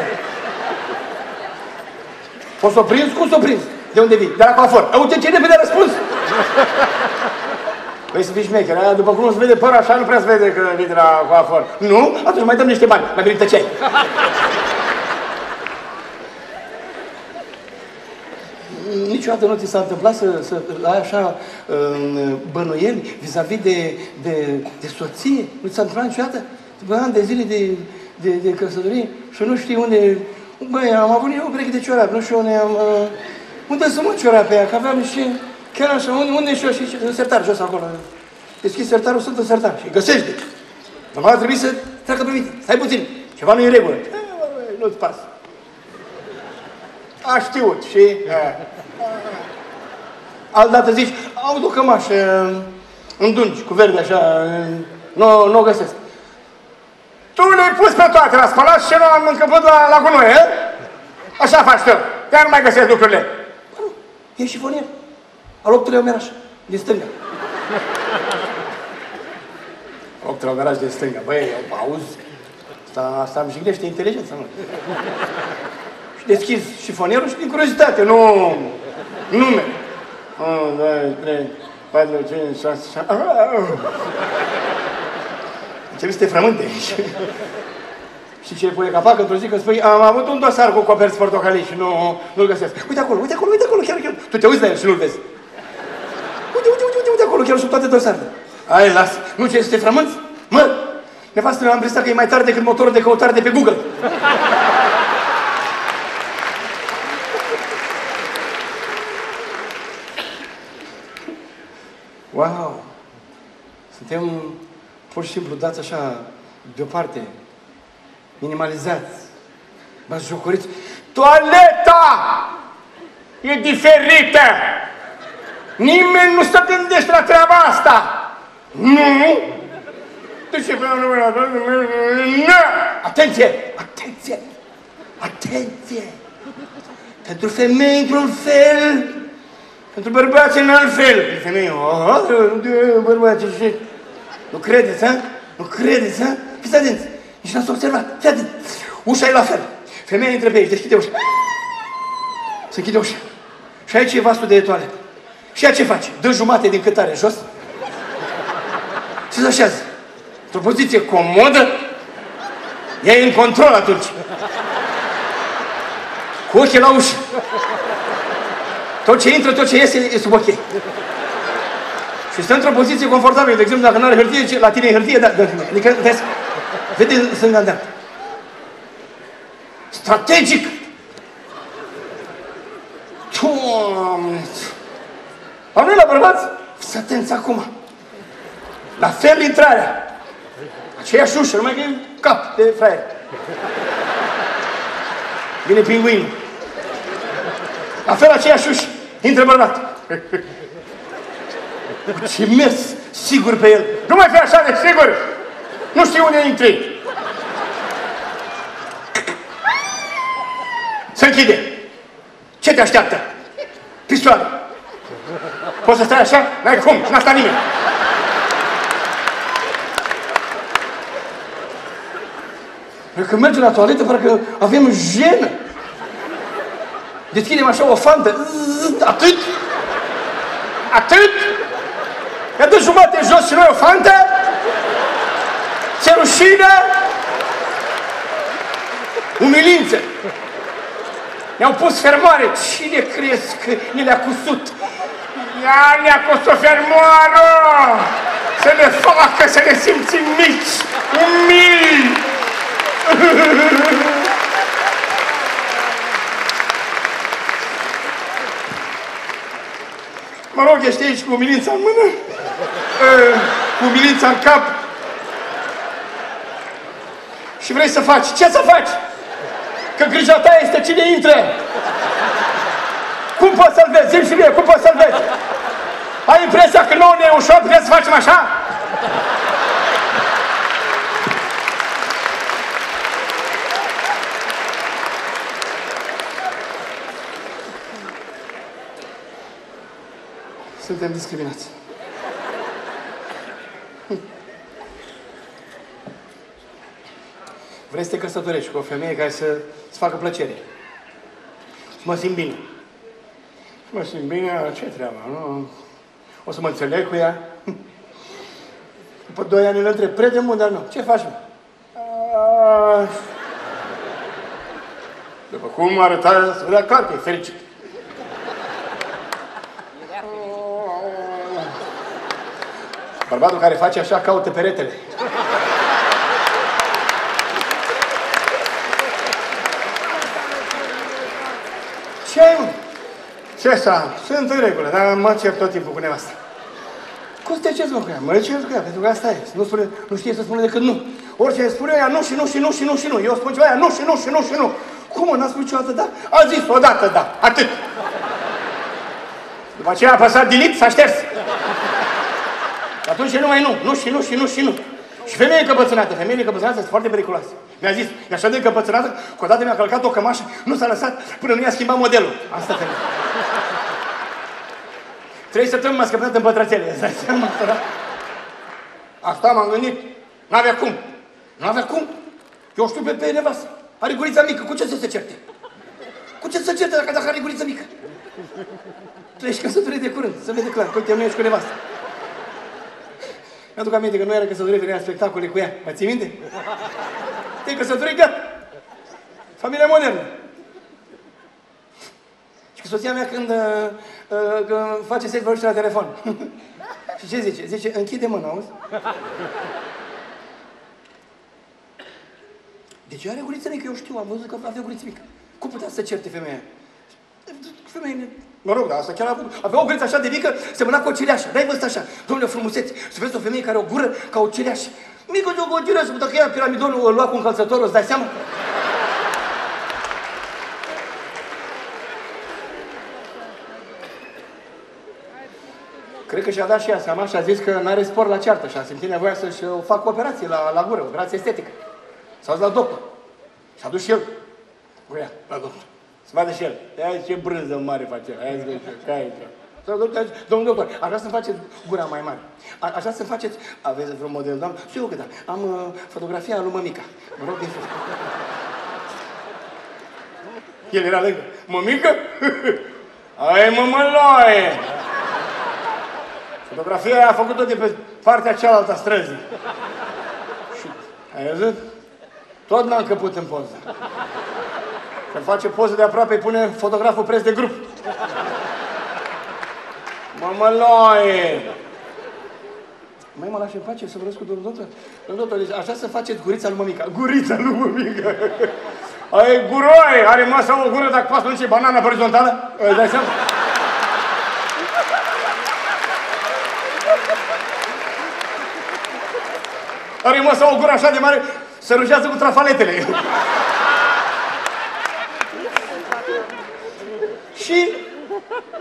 O să o prins? Cum să o prins? De unde vii? De la coafor. Uite ce repede a răspuns! Păi să fii șmecher, după cum se vede părul așa, nu prea se vede că vii de la coafor. Nu? Atunci mai dăm niște bani. Mai bine tăceai. Niciodată nu ți s-a întâmplat să, să ai așa bănuieli vis-a-vis de, de, de soție? Nu ți s-a întâmplat niciodată? După ani de zile de, de, de căsătorie și nu știi unde... Băi, am avut eu o breche de ciorapi, nu știu unde am... Unde să mă ciorapi aia? Că aveam niște... Chiar așa, unde, unde și eu? Și în sertar, jos acolo. Deschis sertarul, sunt în sertar și găsești. Normal ar trebui să treacă privit. Stai puțin, ceva nu e în regulă. Nu-ți pas. A știut și... Altdată zici, aud o cămașă în dungi, cu verde așa, nu, nu o găsesc. Tu le-ai pus pe toate la spălat și nu am încăput la, la gunoi, e? Așa faci tu, dar nu mai găsesc lucrurile. Bă, nu, e șifonier. Al optulea omeraș, din stânga. Optulea omeraș din stânga, băi, auzi, asta, asta îmi jignește inteligența, mă. Și deschizi șifonierul și din curiozitate, nu, nume. unu, doi, trei, patru, cinci, șase, șapte... Începi să te frământe. Știi ce pune capac într-o zi când spui am avut un dosar cu coperți portocalii și nu, nu-l găsesc. Uite acolo, uite acolo, uite acolo, chiar, chiar. Tu te uiți la el și nu-l vezi. Uite, uite, uite, uite acolo, chiar sunt toate dosarele. Hai, lasă. Nu ce, să te frămânți? Mă, nevastă mi-am prestat că e mai tare decât motorul de căutare de pe Google. Wow! Suntem pur și simplu dați așa, deoparte, minimalizați, bazjocoriți. Toaleta e diferită! Nimeni nu se gândește la treaba asta! Nu! De ce vreau numele la toată? Nu! Atenție! Atenție! Atenție! Pentru femei, într-un fel, pentru bărbați, în alt fel. Femei, oh, bărbați, ce? Nu credeți, ha? Nu credeți, ha? Fiți atenți! Nici n-ați observat! Fiți atenți! Ușa e la fel! Femeia intră pe aici, deschide ușa. Se închide ușa. Și aici e vasul de toaletă. Și ea ce face? Dă jumate din cât are jos. Și se așează. Într-o poziție comodă. Ea e în control atunci. Cu ochii la ușă. Tot ce intră, tot ce iese, e sub ochii. Și stă într-o poziție confortabilă. De exemplu, dacă nu are hârtie, la tine e hârtie, da, da, adică, vezi, vede sânga în dreapta. Strategic! Doamne! Am noi la bărbați? Fiți atenți acum! La fel intrarea! Aceeași ușă, numai că e cap de fraier. Vine pinguinul. La fel aceeași ușă. Intră bărbat. Și mers sigur pe el. Nu mai fi așa de sigur! Nu știu unde intri. Se închide. Ce te așteaptă? Pistoare. Poți să stai așa? N-ai cum, n-a stat nimeni. Când mergem la toaletă, parcă avem jenă. Deschidem așa o fantă. Atât? Atât? Ea dă jumate jos și noi o fantă? Se rușină? Umilință! Ne-au pus fermoare! Cine crezi că ne le-a cusut? Ea ne-a cusut fermoară! Să ne facă să ne simțim mici! Umili! Mă rog, ești aici cu umilința în mână, cu umilința în cap și vrei să faci. Ce să faci? Că grija ta este cine intre. Cum poți să-l vezi? Zim și mie, cum poți să-l vezi? Ai impresia că nouă ne e ușor, putem să facem așa? Suntem discriminați. Vrei să te căsătorești cu o femeie care să-ți facă plăcere. mă simt bine. Mă simt bine, ce treabă, nu? O să mă înțeleg cu ea. După doi ani îl întreb, prieten bun, dar nu, ce faci, mă? A... După cum arăta, se vedea clar că e fericit. Bărbatul care face așa, caută peretele. Ce ai? Ce s-a? Sunt în regulă, dar mă cer tot timpul cu nevasta. Cum te cerți, mă, cu ea? Mă cer cu ea, pentru că asta e. Nu, spune, nu știe să spună decât nu. Orice spune ea, nu și nu și nu și nu și nu. Eu spun ceva, ea, nu și nu și nu și nu. Cum, n-a spus niciodată da? A zis odată da. Atât. După aceea a apăsat delete, s-a șters. Atunci nu mai nu, nu și nu și nu și nu. Și femeia încăpățânată, femeia încăpățânată sunt foarte periculoasă. Mi-a zis, e așa de încăpățânată, că odată mi-a călcat o cămașă, nu s-a lăsat până nu i-a schimbat modelul. Asta femeie. Trei săptămâni m-a scăpătat în pătrățele. Asta m-am gândit. N-avea cum. N-avea cum. Eu știu pe, pe nevastă. Are gurița mică, cu ce să se certe? Cu ce să se certe dacă, dacă are gurița mică? Treci căsătorie de curând, să vede clar, că uite, nu ești cu nevastă. Mi-aduc aminte că nu era căsătorie, venea spectacole cu ea. Mai ții minte? Te-ai căsătorit, gata. Familia modernă. Și că soția mea când uh, uh, că face set vorbește la telefon. Și ce zice? Zice, închide mâna, auzi? Deci are guriță mică, eu știu, am văzut că avea guriță mică. Cum putea să certe femeia? Femeie... Mă rog, dar asta chiar a avut. Avea o guriță așa de mică, semăna cu o cireașă. N-ai văzut așa? Domnule frumuseți, să vezi o femeie care o gură ca o cireașă. Mică de o cireașă, dacă ea piramidonul o lua cu un calțător, îți dai seama? Cred că și-a dat și ea seama și a zis că n-are spor la ceartă și a simțit nevoia să-și facă operație la, la gură, o operație estetică. S-a dus la doctor. S-a dus și el cu ea, la doctor. Să vadă și el. Aia ce brânză mare face el. Aia zice, ca aici. Domnul doctor, așa să-mi faceți gura mai mare. A, așa să-mi faceți... Aveți vreun model, doamnă? Știu eu că da. Am uh, fotografia lui mămica. Mă rog, el era lângă. Mămică? Ai mămăloaie! Fotografia aia a făcut-o de pe partea cealaltă a străzii. Și... Ai văzut? Tot n-a încăput în poză. Când face poză de aproape, îi pune fotograful preț de grup. Mămăloaie! Mai mă lași în pace să vorbesc cu domnul doctor? Domnul doctor, deci așa să faceți gurița lui mămica. Gurița lui mămica! Ai guroaie! Are masa o gură, dacă poate să nu ce banana pe orizontală? Îți dai seama? Are masa o gură așa de mare, se rujează cu trafaletele. Și,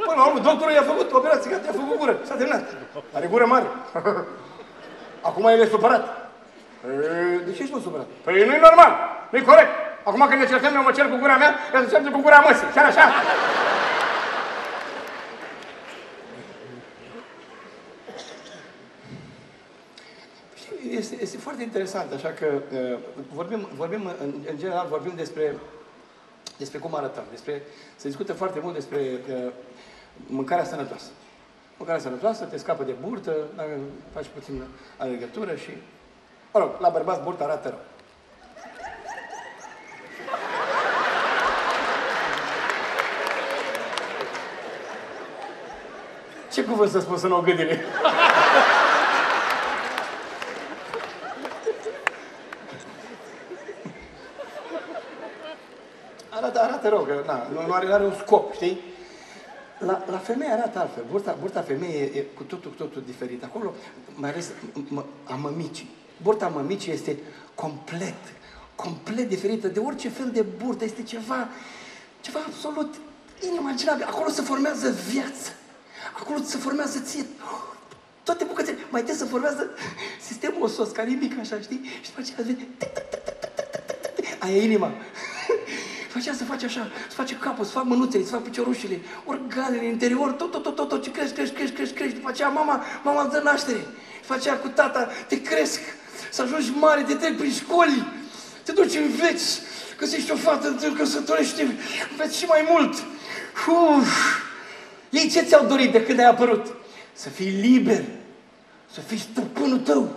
până la urmă, doctorul i-a făcut operație, gata, i-a făcut gură. S-a terminat. Are gură mare. Acum el e supărat. De ce ești nu supărat? Păi nu-i normal, nu-i corect. Acum când ne certăm, eu mă cer cu gura mea, ea se certe cu gura măsii. Chiar așa? Este, este foarte interesant, așa că uh, vorbim, vorbim în, în general, vorbim despre, despre cum arătăm, despre, se discută foarte mult despre uh, mâncarea sănătoasă. Mâncarea sănătoasă te scapă de burtă, faci puțin alergătură și... Mă rog, la bărbați burta arată rău. Ce cuvânt să spun să nu o gândire? Te rog, că na, nu, nu are, are un scop, știi? La, la femeie arată altfel. Burta, burta femeie e cu totul, cu totul diferit. Acolo, mai ales a mămicii. Burta mămicii este complet, complet diferită de orice fel de burtă. Este ceva, ceva absolut inimaginabil. Acolo se formează viață. Acolo se formează ție. Toate bucățele. Mai trebuie să formează sistemul osos, care e mic așa, știi? Și după aceea vede... Aia e inima. După aceea se face așa, se face capul, se fac mânuțele, se fac piciorușele, organele, interior, tot, tot, tot, tot, tot, și crești, crești, crești, crești, crești. După aceea mama, mama îți dă naștere. După aceea cu tata te cresc, să ajungi mare, te treci prin școli, te duci în veci, găsești o fată, te căsătorește, vezi și mai mult. Uf. Ei ce ți-au dorit de când ai apărut? Să fii liber, să fii stăpânul tău,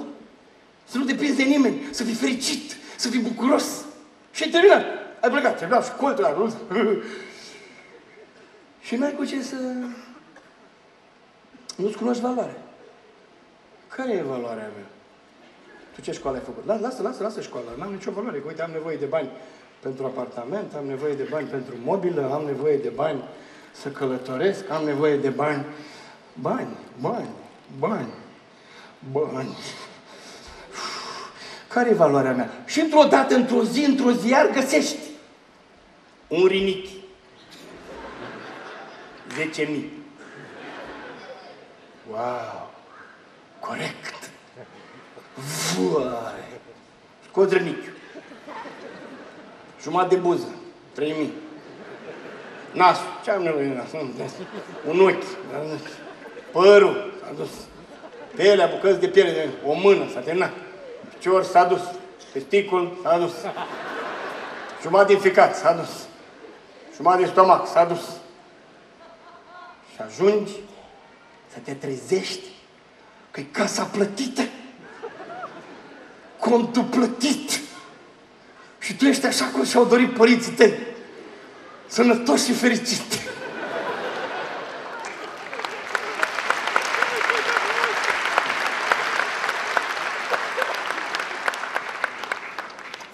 să nu depinzi de nimeni, să fii fericit, să fii bucuros. Și ai terminat. Ai plecat, te-ai luat și coltul la rând. Și n-ai cu ce să... Nu-ți cunoști valoarea. Care e valoarea mea? Tu ce școală ai făcut? La, lasă, lasă, lasă școala. N-am nicio valoare. Uite, am nevoie de bani pentru apartament, am nevoie de bani pentru mobilă, am nevoie de bani să călătoresc, am nevoie de bani. Bani, bani, bani, bani. Care e valoarea mea? Și într-o dată, într-o zi, într-o zi, iar găsești un rinichi. zece mii. Wow! Corect! Vai! Scoți rinichiul. Jumătate de buză. trei mii. Nasul. Ce am nevoie de nasul? Un ochi. Părul. S-a dus. Pielea, bucăți de piele. O mână. S-a terminat. Picior. S-a dus. Testicul. S-a dus. Jumătate de ficat. S-a dus. Jumătate de stomac. S-a dus. Și ajungi să te trezești că e casa plătită, contul plătit. Și tu ești așa cum și-au dorit părinții tăi, sănătos și fericit.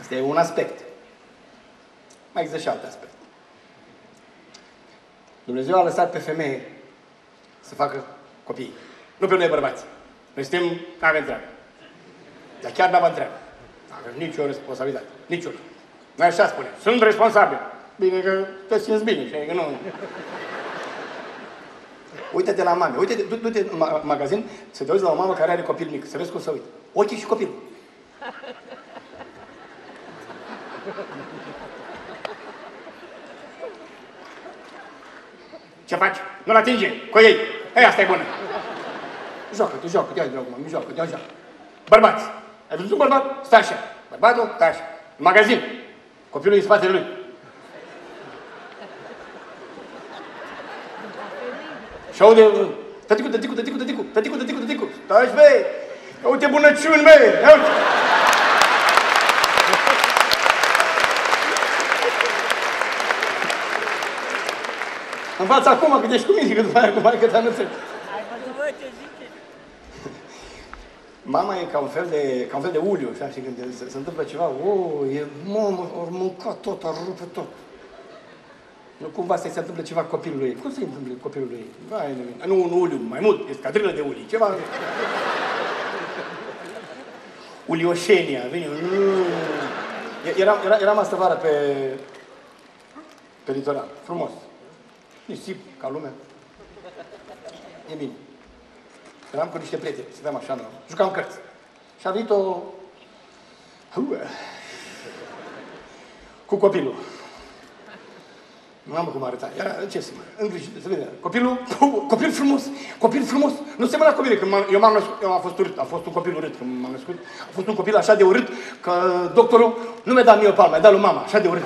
Asta e un aspect. Mai există și alt aspect. Dumnezeu a lăsat pe femeie să facă copii. Nu pe noi bărbați. Noi suntem, n-avem treabă. Dar chiar n-avem treabă. N-avem nicio responsabilitate. Niciuna. Noi așa spunem. Sunt responsabil. Bine că te simți bine. Și că nu... Uite-te la mame. Uite-te, du-te în magazin să te uiți la o mamă care are copil mic. Să vezi cum se uită. Ochii și copilul. Ce faci? Nu-l atinge! Cu ei! Ei, asta e bună! Joacă-te, joacă-te, ia-i dragul mami, joacă-te, ia-i joacă. Bărbați! Ai văzut un bărbat? Stai așa! Bărbatul? Stai așa! În magazin! Copilul e în spatele lui. Și aude... Tăticu, tăticu, tăticu, tăticu, tăticu, tăticu, tăticu! Stai așa, băi! Ia uite bunăciuni, băi! Ia uite! Învață acum cât ești cu mine, că după aia cu marcăta nu trebuie. Ai văzut, bă, ce zice? Mama e ca un fel de, ca un fel de uliu, știi, când se, se întâmplă ceva, o, e mamă, ar mânca tot, ar rupe tot. Nu cumva să-i se întâmple ceva copilului ei. Cum să-i întâmple copilului ei? Vai, nu, un uliu, mai mult, e scadrilă de ulii, ceva. Ulioșenia, vine, era, era, eram astă vară pe, pe litoral, frumos. Nisip, ca lumea. E bine. Eram cu niște prieteni, stăteam așa, nu. Jucam cărți. Și a venit o... cu copilul. Nu am cum arăta. Era, ce să mă, îngrijită, se vede. Copilul, copil frumos, copil frumos. Nu se mă la copil, când eu m-am născut, eu am fost urât, a fost un copil urât când m-am născut. A fost un copil așa de urât, că doctorul nu mi-a dat mie o palmă, mi-a dat lui mama, așa de urât.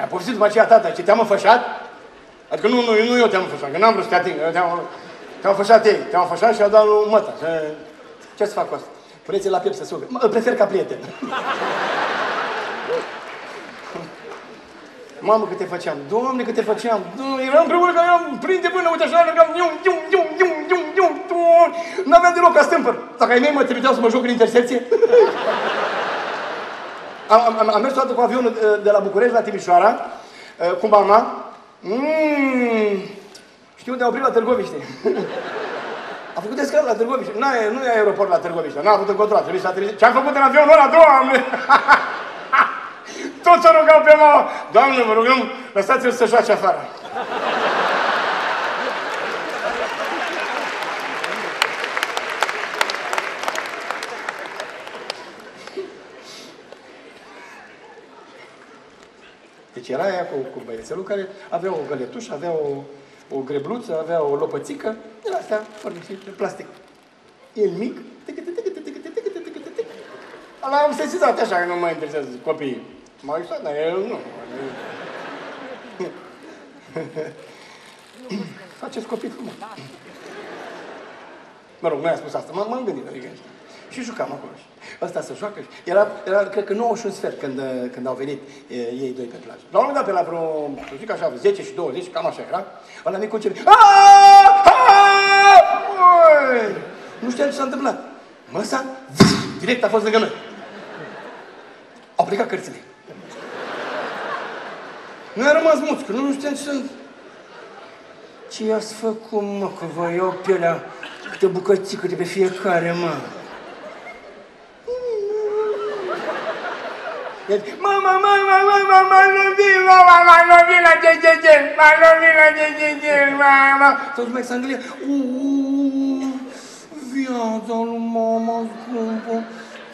Am povestit după aceea tata, ce te-am înfășat? Adică nu, nu, nu eu te-am înfășat, că n-am vrut să te ating, eu te-am înfășat ei, te-am înfășat și i-au dat lui măta. Ce să fac cu asta? Puneți-l la piept să suge. Îl prefer ca prieten. Mamă, cât te făceam, Doamne, cât te făceam, eram împreună, că eram prinde până, uite așa, eram ium, ium, ium, ium, ium, ium, ium, n-aveam deloc ca stâmpăr. Dacă ai mei mă trimiteau să mă joc în intersecție. Am, am, am mers o dată cu avionul de la București la Timișoara, cu mama. Mm, știu unde am oprit la Târgoviște. A făcut escală la Târgoviște. Nu e, nu e aeroport la Târgoviște, n-a avut încontro, a trebuit să aterizeze. Ce-am făcut în avionul ăla, Doamne? Toți o rugau pe mama. Doamne, vă rugăm, lăsați-l să joace afară. Deci era aia cu, cu băiețelul care avea o găletușă, avea o, o grebluță, avea o lopățică, de la astea, formici, de plastic. El mic, L-am sesizat așa, că nu mă interesează copiii. M-au uitat, dar el nu. Faceți copii frumos. Mă rog, nu i-am spus asta, m-am gândit, adică. Și jucam acolo. Ăsta se joacă. Era, era, cred că nouă și un sfert când, când au venit e, ei doi pe plajă. La un moment dat, pe la vreo, să zic așa, zece și douăzeci, cam așa era, ăla mic începe. Nu știam ce s-a întâmplat. Mă, ăsta, direct a fost lângă noi. Au plecat cărțile. Noi am rămas mulți, că nu știam ce sunt. Ce i-ați făcut, mă, că vă iau pielea câte bucățică de pe fiecare, mă. Mama, mama, mama, m-a lovit, mama, m-a lovit la G G G, m-a lovit la G G G, mama. S-a zis, măi, s-a îngălit. Uuuu, viața lui mama scumpă.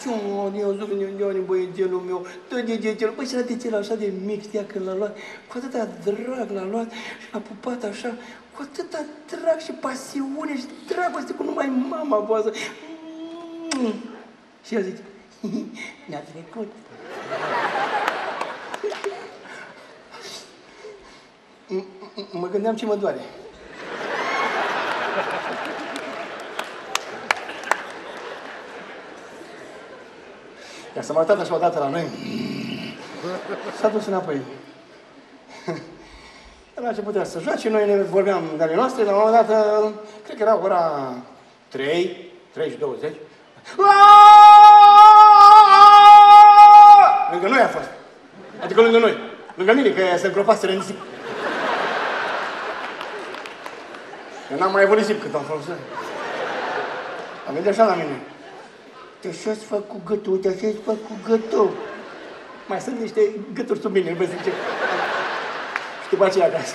Ce-o, eu zic, eu ani, băiețelul meu, tot G G G-ul. Băi, și la de cel așa de mic, știa, când l-a luat, cu atâta drag l-a luat și l-a pupat așa, cu atâta drag și pasiune și dragoste, cu numai mama voastră. Și el zice, ne-a trecut. Mă gândeam ce mă doare. Iar s-a mai uitat așa odată la noi. S-a dus înapoi. Era ce putea să joace, noi ne vorbeam de ale noastre, dar la un moment dat, cred că era ora trei, trei și douăzeci. Lângă noi a fost. Adică lângă noi. Lângă mine, că se îngropaseră în nisip. Eu n-am mai văzut cât am folosit. Am venit așa la mine. Te așa-ți fac cu gâtul, te așa-ți fac cu gâtul. Mai sunt niște gâturi sub mine, nu vă zic ce. Și după aceea acasă.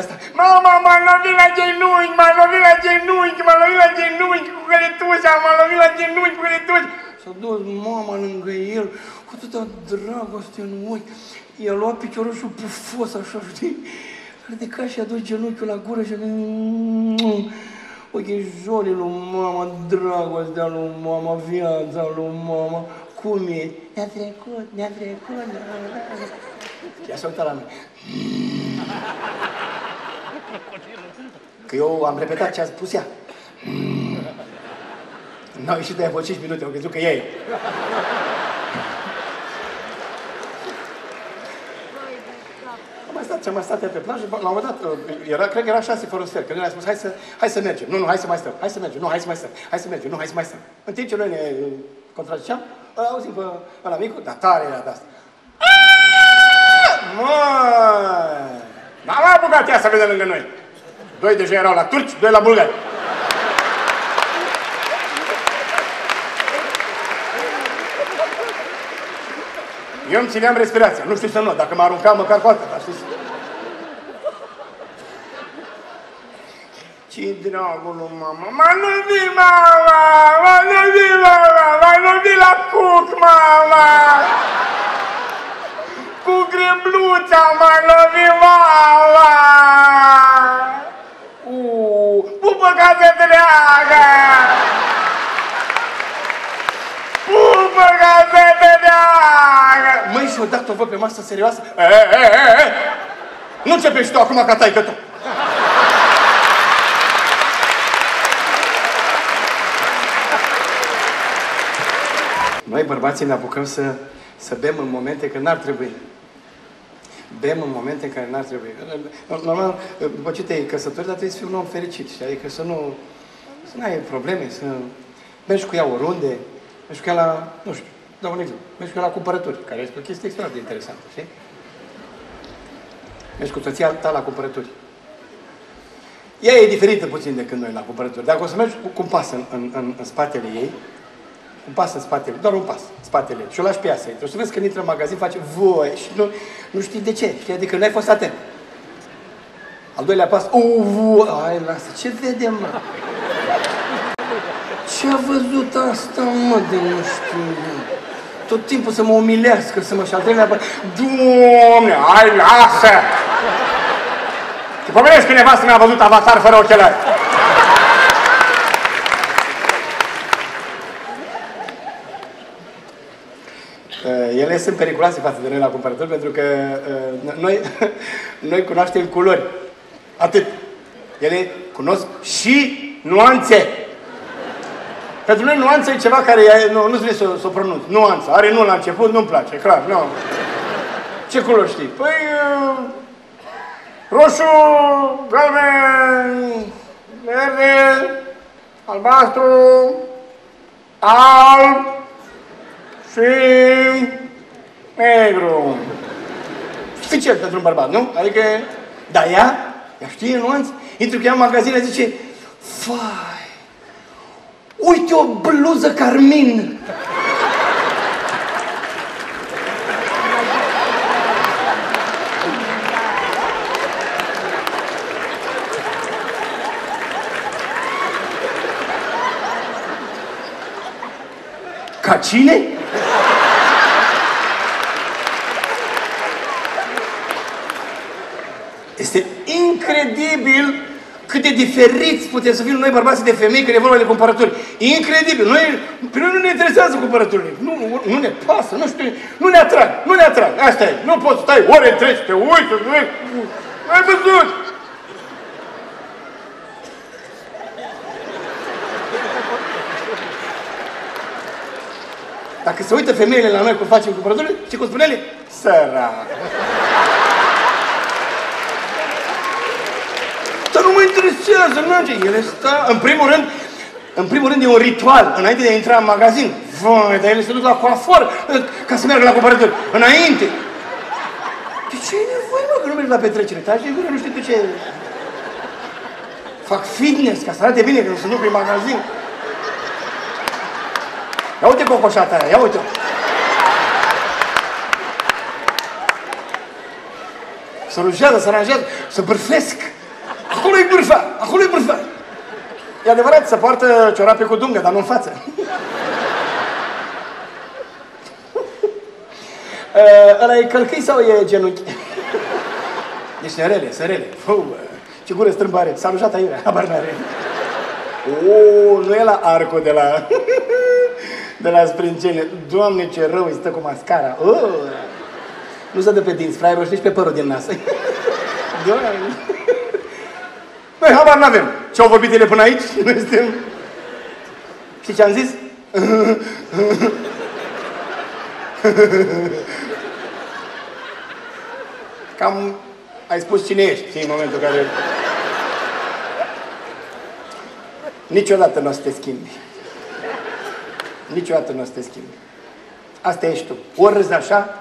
Asta. Mama, m-a lovit la genunchi, m-a lovit la genunchi, m-a lovit la genunchi cu găletușa, m-a lovit la genunchi cu găletuși. S-a dus mama lângă el, cu atâta dragoste în ochi. I-a luat piciorușul pufos, așa, știi? A ridicat și a dus genunchiul la gură și a zis... Ochijorii lui mama, dragostea lui mama, viața lui mama, cum e? Ne-a trecut, ne-a trecut, ne-a trecut. La mine. Că eu am repetat ce a spus ea. N-au ieșit de-aia vreo cinci minute, au crezut că ea e. Am mai stat pe plajă, la un moment dat, era, cred că era șase fără un sfert, că noi ne-a spus, hai să, hai să mergem, nu, nu, hai să mai stăm, hai să mergem, nu, hai să mai stăm, hai să mergem, nu, hai să mai stăm. În timp ce noi ne contraziceam, auzim pe ăla micu, dar tare era de asta. Măi! N-am mai apucat ea să vedem lângă noi. Doi deja erau la turci, doi la bulgari. Eu îmi țineam respirația, nu știu să nu, dacă mă aruncam măcar cu altă, dar știți? Ce dragul lui mama, m-a lovit mama, m-a lovit mama, m-a lovit la cuc mama, cu grebluța m-a lovit mama. Uuu, pupă casă dreagă, pupă casă dreagă. Măi, și odată o văd pe masă serioasă, e, e, e, e, nu începe și tu acum ca taică tu. Noi, bărbații, ne apucăm să, să bem în momente când n-ar trebui. Bem în momente în care n-ar trebui. Normal, după ce te-ai căsătorit, dar trebuie să fii un om fericit, știi? Adică să nu... să n-ai probleme, să... mergi cu ea oriunde, mergi cu ea la... nu știu, dau un exemplu. Mergi cu ea la cumpărături, care este o chestie extrem de interesantă, știi? Mergi cu soția ta la cumpărături. Ea e diferită puțin decât noi la cumpărături. Dacă o să mergi cu un pas în, în, în, în spatele ei, un pas în spatele, doar un pas în spatele. Și o lași pe ea să intre. O să vezi când intră în magazin, face voi și nu, nu știi de ce. Știi? Adică nu ai fost atent. Al doilea pas, uuuu, ai, lasă, ce vede, mă? Ce-a văzut asta, mă, de nu știu, mă? Tot timpul să mă umilească, să mă... Și al treilea pas, Doamne, ai, lasă! Te pomenesc că nevastă mi-a văzut Avatar fără ochelari. Ele sunt periculoase față de noi la cumpărături, pentru că noi, noi cunoaștem culori. Atât. Ele cunosc și nuanțe. Pentru noi nuanță e ceva care e, nu, nu trebuie să o pronunț. Nuanță. Are nu la început, nu-mi place, clar, nu. Ce culori știi? Păi... roșu, galben, verde, albastru, alb și negru. Suficient pentru un bărbat, nu? Adică, da, ea, ea știe nuanțe. Intru cu ea în magazin, zice, vai, uite o bluză carmin. Ca cine? Este incredibil cât de diferiți putem să fim noi bărbații de femei când e vorba de cumpărături. Incredibil! Noi, pe noi nu ne interesează cumpărăturile. Nu, nu, nu ne pasă, nu știu, nu ne atrag, nu ne atrag. Asta e, nu poți stai ore întregi, te uiți, n-ai văzut! Dacă se uită femeile la noi cum facem cumpărăturile, ce cum spune ele? Sărac! Dar nu mă interesează, n-am ele sta... În primul rând, în primul rând e un ritual, înainte de a intra în magazin. Vai, dar ele se duc la coafor ca să meargă la cumpărături. Înainte! De ce ai nevoie, mă, că nu mergi la petrecere? Te așa nu știu de ce... Fac fitness ca să arate bine, că nu se duc prin magazin. Ia uite cocoșata aia, ia uite-o! Se rujează, se aranjează, se bârfesc! Acolo-i bârfa, acolo-i bârfa! E adevărat, se poartă ciorape cu dungă, dar nu în față. Ăla e călcâi sau e genunchi? Ești nerele, sărele. Ce gură strâmbare, s-a rujat aiurea, habar n-are. Ooo, nu e la arcul de la... de la sprâncene. Doamne, ce rău îi stă cu mascara. Oh. Nu se dă pe dinți, fraierul, și pe părul din nas. Doamne. Noi habar n-avem. Ce-au vorbit ele până aici? Noi suntem... Știi ce-am zis? Cam... ai spus cine ești, în momentul în care... Niciodată nu o să te schimbi. Niciodată nu o să te schimbi. Asta ești tu. Ori râzi așa,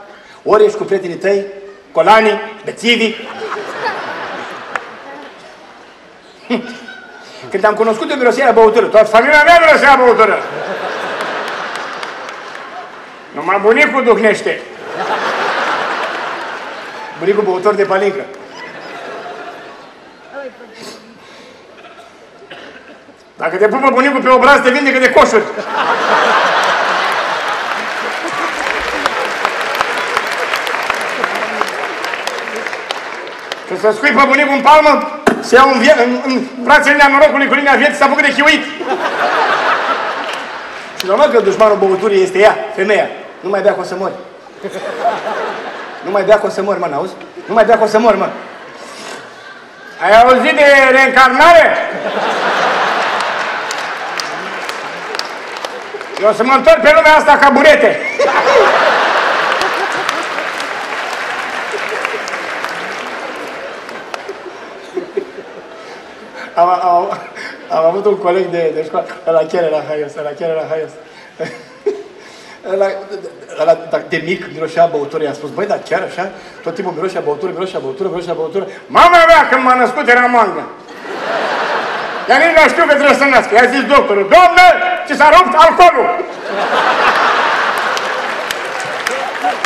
ori ești cu prietenii tăi, colanii, bețivii. Când am cunoscut, eu mirosea la băutură. Toată familia mea mirosea la băutură. Numai bunicul duhnește. Bunicul băutor de palincă. Dacă te pupă bunicul pe obraz, te vindecă de coșuri. Când se scuipă bunicul în palmă, se iau în, în, în brațele neanorocului cu linia vieții, se apucă de chiuit. Și normal că dușmanul băuturii este ea, femeia. Nu mai bea că o să mori. Nu mai bea că o să mori, mă, n-auzi? Nu mai bea că o să mori, mă. Ai auzit de reîncarnare? Eu o să mă întorc pe lumea asta ca burete. Am, am, am avut un coleg de, de școală, ăla chiar era haios, ăla chiar era haios. Ăla, ăla de mic miroșea băutură, i-a spus, băi, dar chiar așa? Tot timpul miroșea băutură, miroșea băutură, miroșea băutură. Mama mea, când m-a născut, era mangă. Dar nici nu știu că trebuie să nască. I-a zis doctorul, doamnă, ce s-a rupt alcoolul!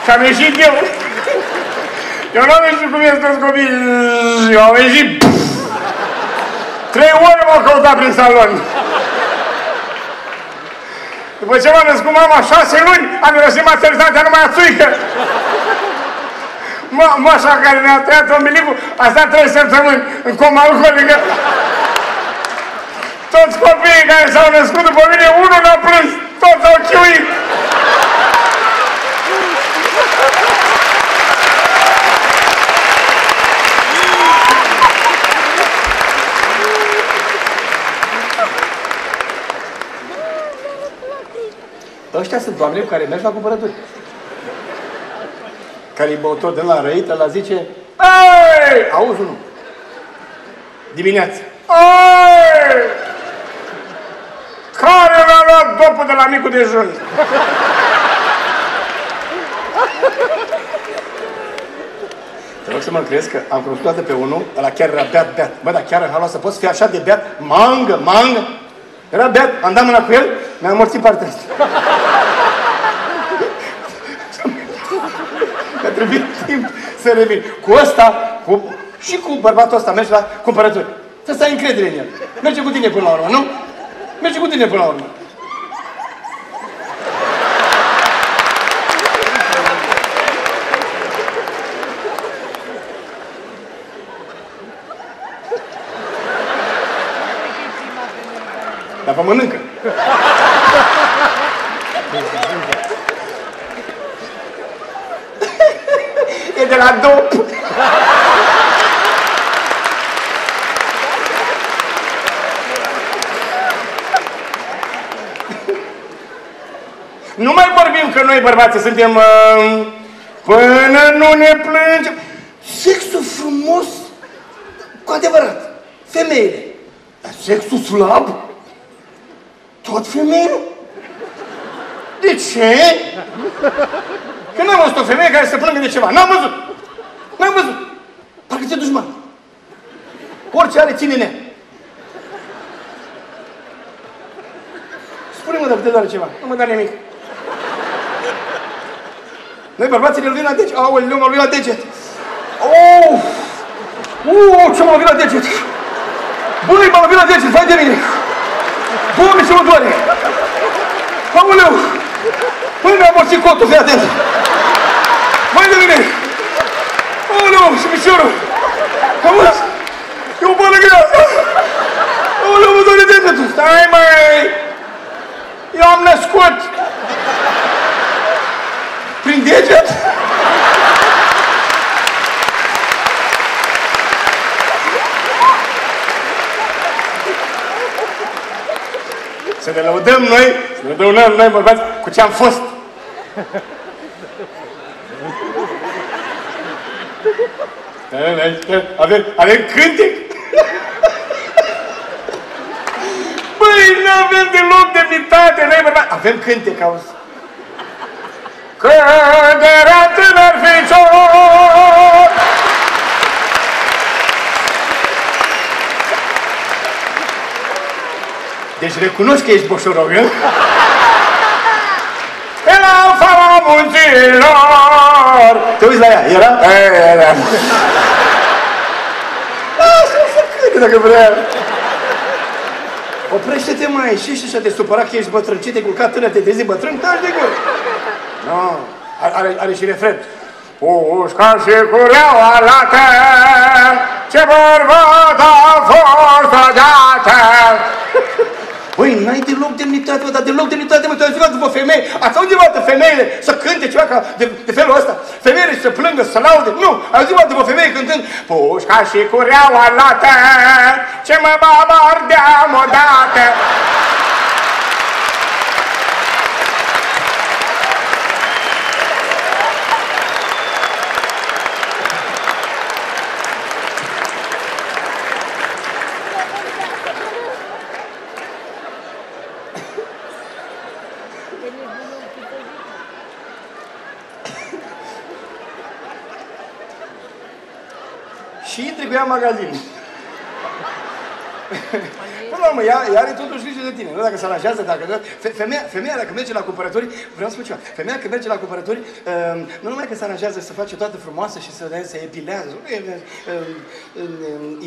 Și am ieșit eu. Eu nu am ieșit cum este copii. Eu am ieșit. Trei ore m-au căutat prin salon. După ce m-a născut mama, șase luni, am mirosit maternitatea numai a țuică. Moașa care ne-a tăiat ombilicul, a stat trei săptămâni în coma alcoolică. Toți copiii care s-au născut după mine, unul n-a plâns, toți au chiuit! Ăștia sunt oamenii cu care mergi la cumpărături. Care e băutor de la răit, ăla zice ei! Auzi unul. Dimineața. Ei! Care l-a luat dopul de la micul dejun? Te rog să mă crezi că am cunoscut pe unul, ăla chiar era beat, beat. Bă, dar chiar în halul să poți fi așa de beat? Mangă, mangă! Era beat, am dat mâna cu el, mi-a amorțit partea asta. Mi-a trebuit timp să revin. Cu ăsta, cu... și cu bărbatul ăsta, mergi la cumpărături. Să ai încredere în el. Merge cu tine până la urmă, nu? Merge cu tine până la urmă. Dar vă mănâncă. E de la dop. Nu mai vorbim că noi bărbații suntem... Uh, până nu ne plângem. Sexul frumos, cu adevărat, femeile. Dar sexul slab? Tot femeile? De ce? Că n-am văzut o femeie care se plângă de ceva. N-am văzut! N-am văzut! Parcă ți-e dușman. Orice are, ține-ne. Spune-mă dacă te doare ceva. Nu mă doare nimic. Noi bărbații ne-l vin la deget. Aoleu, m-a luat la deget. Uuu! Uuu, ce m-a luat la deget! Băi, m-a luat la deget, vai de mine! Bă, mi se mă doare! Aoleu! Păi mi-a morțit cotul, fii atent! Vai de mine! Aoleu, și piciorul! Auzi? E o boală grea! Aoleu, mă doare degetul! Stai, măi! Eu am născut! Prin deget? Să ne lăudăm noi, să ne lăudăm noi, bărbați, cu ce am fost. Avem, avem cântic? Băi, nu avem deloc demnitate, noi bărbați. Avem cântic, auzi. Că de-aia tânăr ficior! Deci recunoști că ești boșorog, e? Era fara munților! Te uiți la ea, era? Aia, era. Așa o să câte dacă vrea. Oprește-te mai, ieșește așa, te supăra că ești bătrân. Ce te-ai culcat tânăr, te trezi bătrân, taci de gol. Nu, are și refren. Pușca și cureaua lată, ce bărbat a fost odată. Băi, n-ai deloc demnitate, bă, dar deloc demnitate, mă, te-ai zis după femei. Ați auzit vreodată femeile să cânte ceva ca de, de felul ăsta? Femeile să plângă, să laude? Nu! Ați auzit vreodată după femei cântând pușca și cureaua lată, ce mă bombardeam odată. Și intri cu ea în magazin. Până la urmă, ea, ea are totuși grijă de tine. Nu dacă se aranjează, dacă... Femeia, femeia, dacă merge la cumpărători, vreau să spun ceva. Femeia, când merge la cumpărători, uh, nu numai că se aranjează, se face toată frumoasă și se, se epilează. Uh, uh, uh,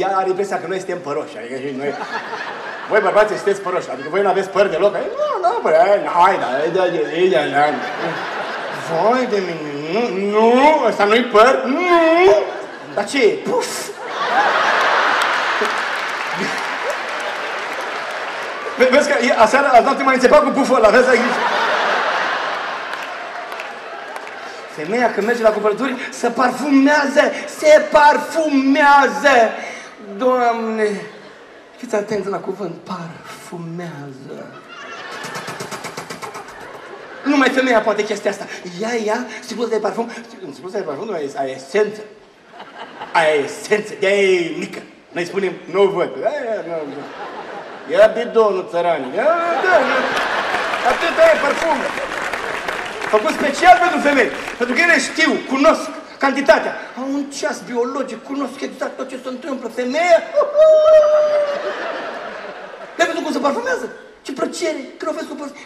ea are impresia că noi suntem păroși. Adică și noi... Voi, bărbații, sunteți păroși. Adică voi nu aveți păr deloc. Adică, nu, nu, bă, hai, da, da, voi de mine, nu, nu, ăsta nu-i păr, nu! Dar ce e? Puf! Vezi că aseară, azi noapte m-ai înțepat cu puful ăla, vezi? Femeia când merge la cumpărături, se parfumează! Se parfumează! Doamne! Fiți atenți la cuvânt, parfumează! numai femeia poate chestia asta. Ia, ia, sticluța de parfum. Sticluța de parfum nu mai este, aia e esență. Aia e esență, de-aia e mică. Noi spunem, nu văd. Aia, nu văd. Ia bidonul, țăranii. Ia, da, atâta e parfumă. Făcut special pentru femei. Pentru că ele știu, cunosc cantitatea. Au un ceas biologic, cunosc exact tot ce se întâmplă. Femeia... N-ai văzut cum se parfumează? Ce plăcere, când o vezi cu parfum.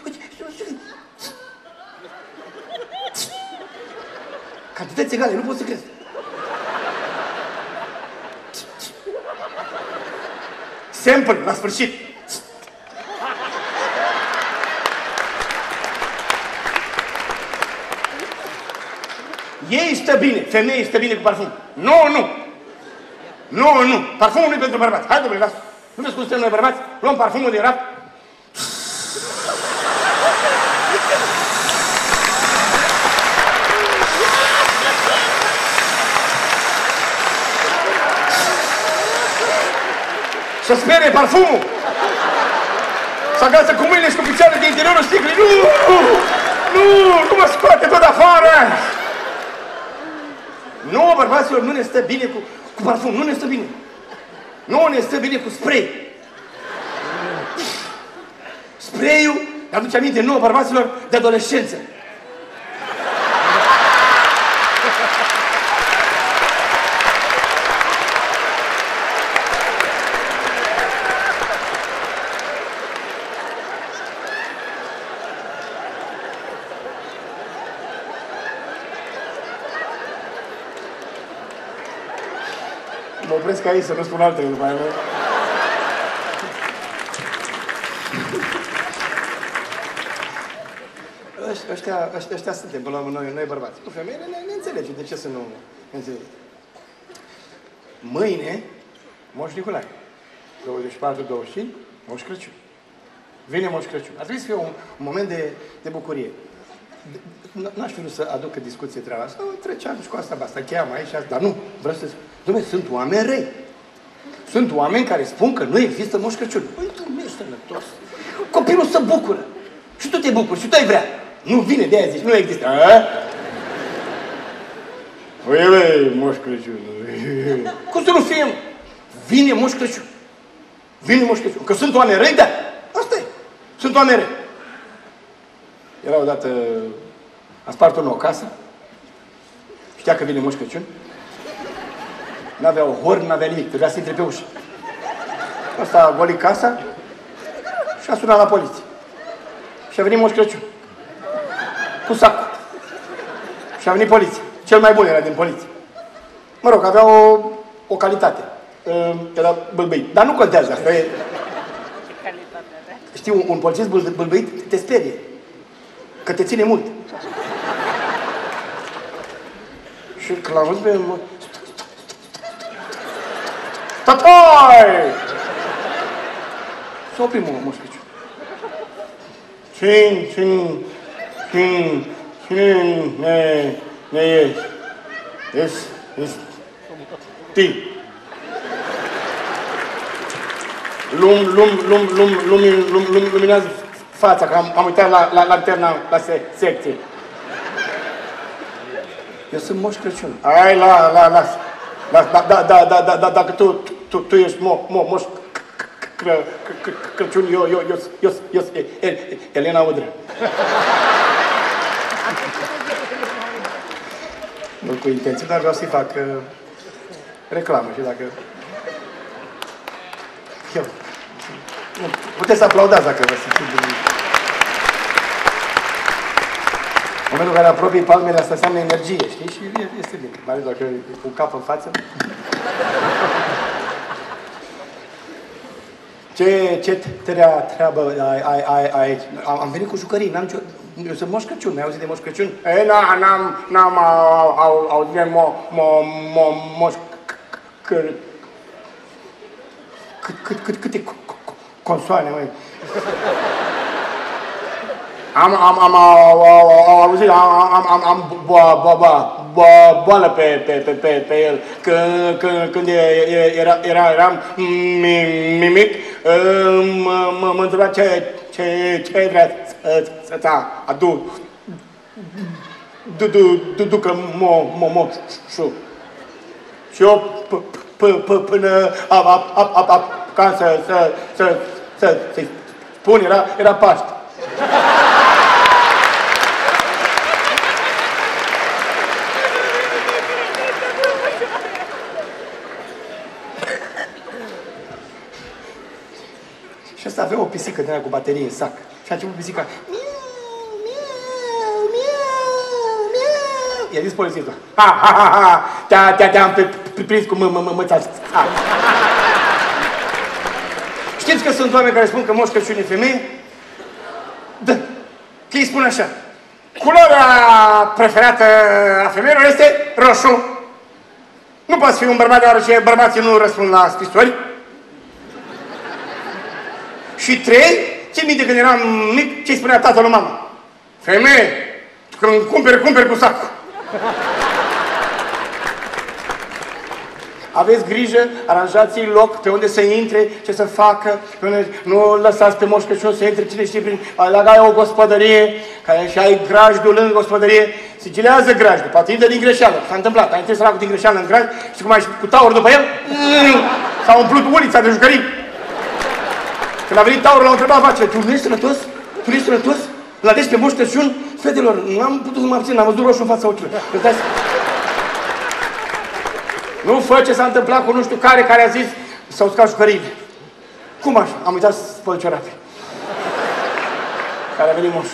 Cantități egale, nu pot să crezi. Sample, la sfârșit. Ei stă bine, femeii stă bine cu parfum. Nu, nu. Nu, nu. Parfumul nu-i pentru bărbați. Hai, domnule, las. Nu vezi cum suntem noi bărbați? Luăm parfumul din raft. Să spere parfumul! Să agață cu mâinile și cu picioarele din interiorul sticlei. Nu! Nu! Nu mă scoate tot afară! Nu, bărbaților, nu ne stă bine cu, cu parfum. Nu ne stă bine. Nu ne stă bine cu spray. Spray-ul ne aduce aminte nouă, bărbaților, de adolescență. Mă opresc aici să nu spun altele după aia. Ăștia, ăștia, ăștia suntem până la urmă noi, noi bărbați. Cu femeile ne, ne înțelegem, de ce să nu ne înțelegem. Mâine, Moș Nicolae, douăzeci și patru douăzeci și cinci, Moș Crăciun. Vine Moș Crăciun. Ar trebui să fie un, un moment de, de bucurie. N-aș fi vrut să aducă discuție treaba asta, treceam și cu asta, basta, cheam aici, asta, dar nu, vreau să spun. Dom'le, sunt oameni răi. Sunt oameni care spun că nu există Moș Crăciun. Păi, dom'le, sănătos. Copilul se bucură. Și tu te bucuri, și tu ai vrea. Nu vine, de-aia zici, nu există. A? Păi, băi, Moș Crăciun. Cum să nu fie? Vine Moș Crăciun. Vine Moș Crăciun. Că sunt oameni răi, da. Asta e. Sunt oameni răi. Era odată, a spart unul o casă, știa că vine Moș Crăciun, n-avea o horn, n-avea nimic, trebuia să intre pe ușă. Asta a golit casa și a sunat la poliție. Și a venit Moș Crăciun, cu sacul. Și a venit poliție. Cel mai bun era din poliție. Mă rog, avea o, o calitate. Era bâlbâit, dar nu contează asta. E... Știi, un, un polițist bâlbâit te sperie. Că te ține mult. Și când l-am văzut pe el, mă... Tatai! S-a oprit, mă, Moș Crăciun. Cine, cine, cine, cine ne, ne ești? Ești, ești, ti. Lum, lum, lum, lum, lum, lum, lum, luminează. Fața, că am, am uitat la, la, la lanterna, la se, secție. Eu sunt Moș Crăciun. Ai, la, la, las. La, da, da, da, da, da, da, dacă tu, tu, tu ești mo, mo, Moș Cră, Cră, Crăciun, eu, eu, eu, eu, eu, el, Elena Udrea. Nu cu intenție, dar vreau să-i fac uh, reclamă și dacă... Eu. Puteți să aplaudați dacă vă simțiți bine. În momentul în care apropii palmele, asta înseamnă energie, știi? Și este bine. Mai ales dacă cu cap în față. Ce, ce treabă ai, ai, ai aici? Am, am venit cu jucării, n-am nicio... Eu sunt Moș Crăciun, ai auzit de Moș Crăciun? E, n-am, n-am auzit de mo, mo, mo, Moș Crăciun. Câte consoane, măi. Am, am, am, au auzit, am, am, am, boală pe, pe, pe, pe, pe el. Când era, eram mimic, mă întreba ce, ce, ce vrea să-ți aduc. ducă moșul. Și eu până ca să-i spun, era Paște. Și asta avea o pisică de aia cu baterie în sac. Și a început pisica. Miau, miau, miau, miau. I-a zis polițistul. Ha, ha, ha, ha. Te-a, te-am prins cu mă-mă-mă-mă-ța. Știți că sunt oameni care spun că Moș Crăciun e femeie? Da. Că îi spun așa. Culoarea preferată a femeilor este roșu. Nu poți fi un bărbat deoarece bărbații nu răspund la scrisori. Și trei, ce minte când eram mic, ce-i spunea tatăl lui mama? Femeie, când cumperi, cumperi cu sacul. Aveți grijă, aranjați-i loc pe unde să intre, ce să facă, nu lăsați pe Moș Crăciun să intre, cine știe, prin... Dacă ai o gospodărie care și ai grajdul lângă gospodărie, sigilează grajdul, poate intră din greșeală, s-a întâmplat, a intrat săracul din greșeală în grajd, știi cum ai cu tauri după el? S-a umplut ulița de jucării. Când a venit taurul, l-au întrebat vacile, tu nu ești sănătos? Tu nu ești sănătos? La deci pe Moș Crăciun? Fetelor, nu am putut să mă abțin, am văzut roșu în fața ochilor. Nu fă ce s-a întâmplat cu nu știu care, care a zis, s-au uscat jucăriile. Cum așa? Am uitat să spăl ciorape. Care a venit Moș.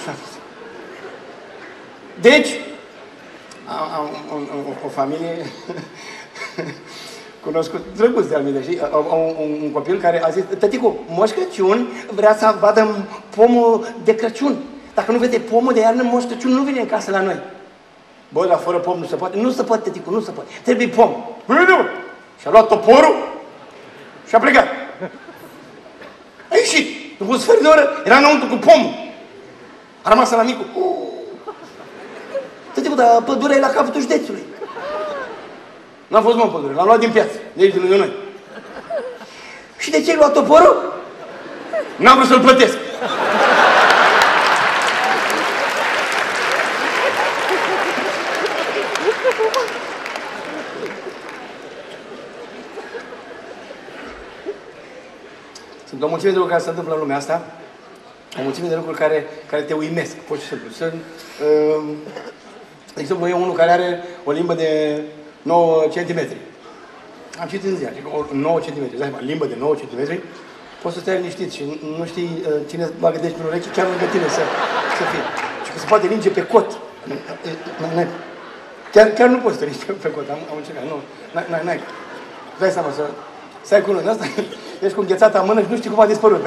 Deci, am o familie cunoscut, drăguț de-al mine, știi? Un copil care a zis, tăticu, Moș Crăciun vrea să vadă pomul de Crăciun. Dacă nu vede pomul de iarnă, Moș Crăciun nu vine în casă la noi. Bă, dar fără pom nu se poate. Nu se poate, tăticu, nu se poate. Trebuie pom. Și-a luat toporul și-a plecat. A ieșit. După un sfert de oră, era înăuntru cu pomul. A rămas la micu. Tăticu, dar pădurea e la capătul județului. N-a fost, mă, pădure, l-am luat din piață, de aici, de lângă noi. Și de ce ai luat toporul? N-am vrut să-l plătesc. Sunt o mulțime de lucruri care se întâmplă în lumea asta, o mulțime de lucruri care, care te uimesc, poți să sunt. De exemplu, e unul care are o limbă de nouă centimetri. Am citit în ziua, nouă centimetri, da, limbă de nouă centimetri, poți să stai liniștit și nu știi cine bagă dești prin urechi, chiar lângă tine să, să fie. Și că se poate linge pe cot. Chiar, chiar nu poți să lingi pe, pe cot, am, am încercat, nu, n-ai, n-ai. Dai seama să, să ai cu lângă asta, ești cu înghețata în mână și nu știi cum a dispărut.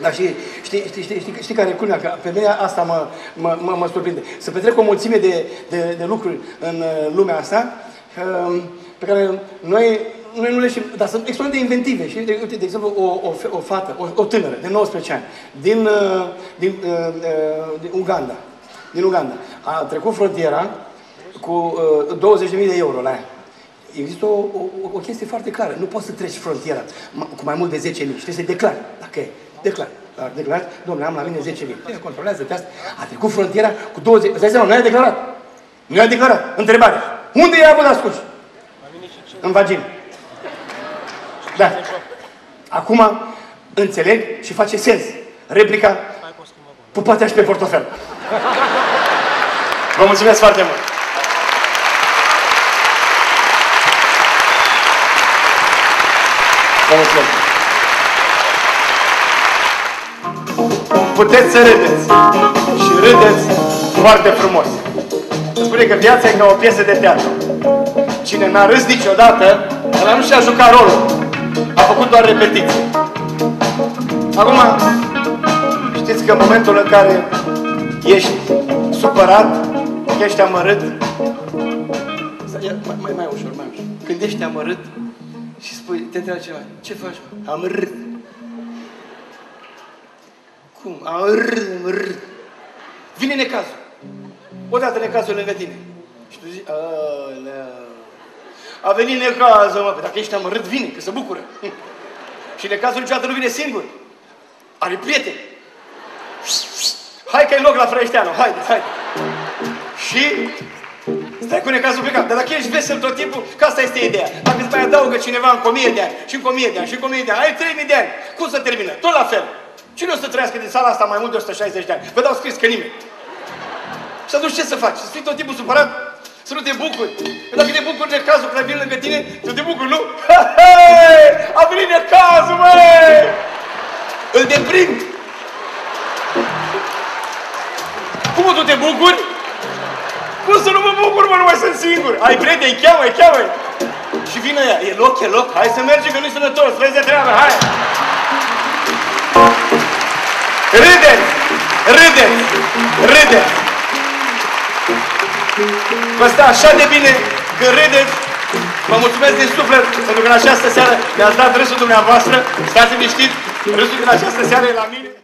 Dar și știi, știi, știi, știi, știi care e culmea? Că pe mine asta mă, mă, mă, mă surprinde. Să petrec o mulțime de, de, de lucruri în lumea asta, pe care noi, noi nu le știm, dar sunt extrem de inventive. Știi? De, de exemplu, o, o, o fată, o, o tânără de nouăsprezece ani, din, din, din Uganda, din Uganda, a trecut frontiera cu douăzeci de mii de euro la ea. Există o, o, o chestie foarte clară. Nu poți să treci frontiera cu mai mult de zece mii. Trebuie să-i declari. Dacă e, declari. Dar declarat, domnule, am la mine zece mii. Controlează pe asta. A trecut frontiera cu douăzeci. Îți dai seama, nu ai declarat. Nu ai declarat. Întrebare. Unde i-a avut ascuns? În vagină. Da. Acum înțeleg și face sens. Replica, pupatea și pe portofel. Vă mulțumesc foarte mult. Vă mulțumesc. Puteți să râdeți și râdeți foarte frumos. Se spune că viața e ca o piesă de teatru. Cine n-a râs niciodată, ăla nu și-a jucat rolul. A făcut doar repetiții. Acum, știți că în momentul în care ești supărat, ești amărât... Mai, mai, mai ușor, mai ușor. Când ești amărât și spui, te întreabă cineva, ce faci? Amărât. Cum? Arr, vine necazul. Odată necazul lângă tine. Și tu zici, a venit necazul, mă. Păi dacă ești amărât, vine, că se bucură. Și necazul niciodată nu vine singur. Are prieteni. Hai că-i loc la Frăieșteanu, haide, haide. Și... stai cu necazul plecat. Dar dacă ești vesel tot timpul, că asta este ideea. Dacă îți mai adaugă cineva încă o mie de ani, și încă o mie de ani, și încă o mie de ani, ai trei mii de ani, cum să termină? Tot la fel. Cine o să trăiască din sala asta mai mult de o sută șaizeci de ani? Vă dau scris că nimeni. Și atunci ce să faci? Să fii tot timpul supărat? Să nu te bucuri. Că dacă te bucuri necazul care vine lângă tine, să te bucuri, nu? Hei! A venit necazul, măi! Îl deprind. Cum tu te bucuri? Cum să nu mă bucur, mă, nu mai sunt singur! Ai prieteni, îi cheamă, îi cheamă! Și vine ea, e loc, e loc, hai să mergem, că nu-i sănătos, vezi de treabă, hai! Râdeți! Râdeți! Râdeți! Vă stă așa de bine că râdeți! Vă mulțumesc din suflet, pentru că în această seară mi-ați dat râsul dumneavoastră, stați liniștit, râsul din această seară e la mine!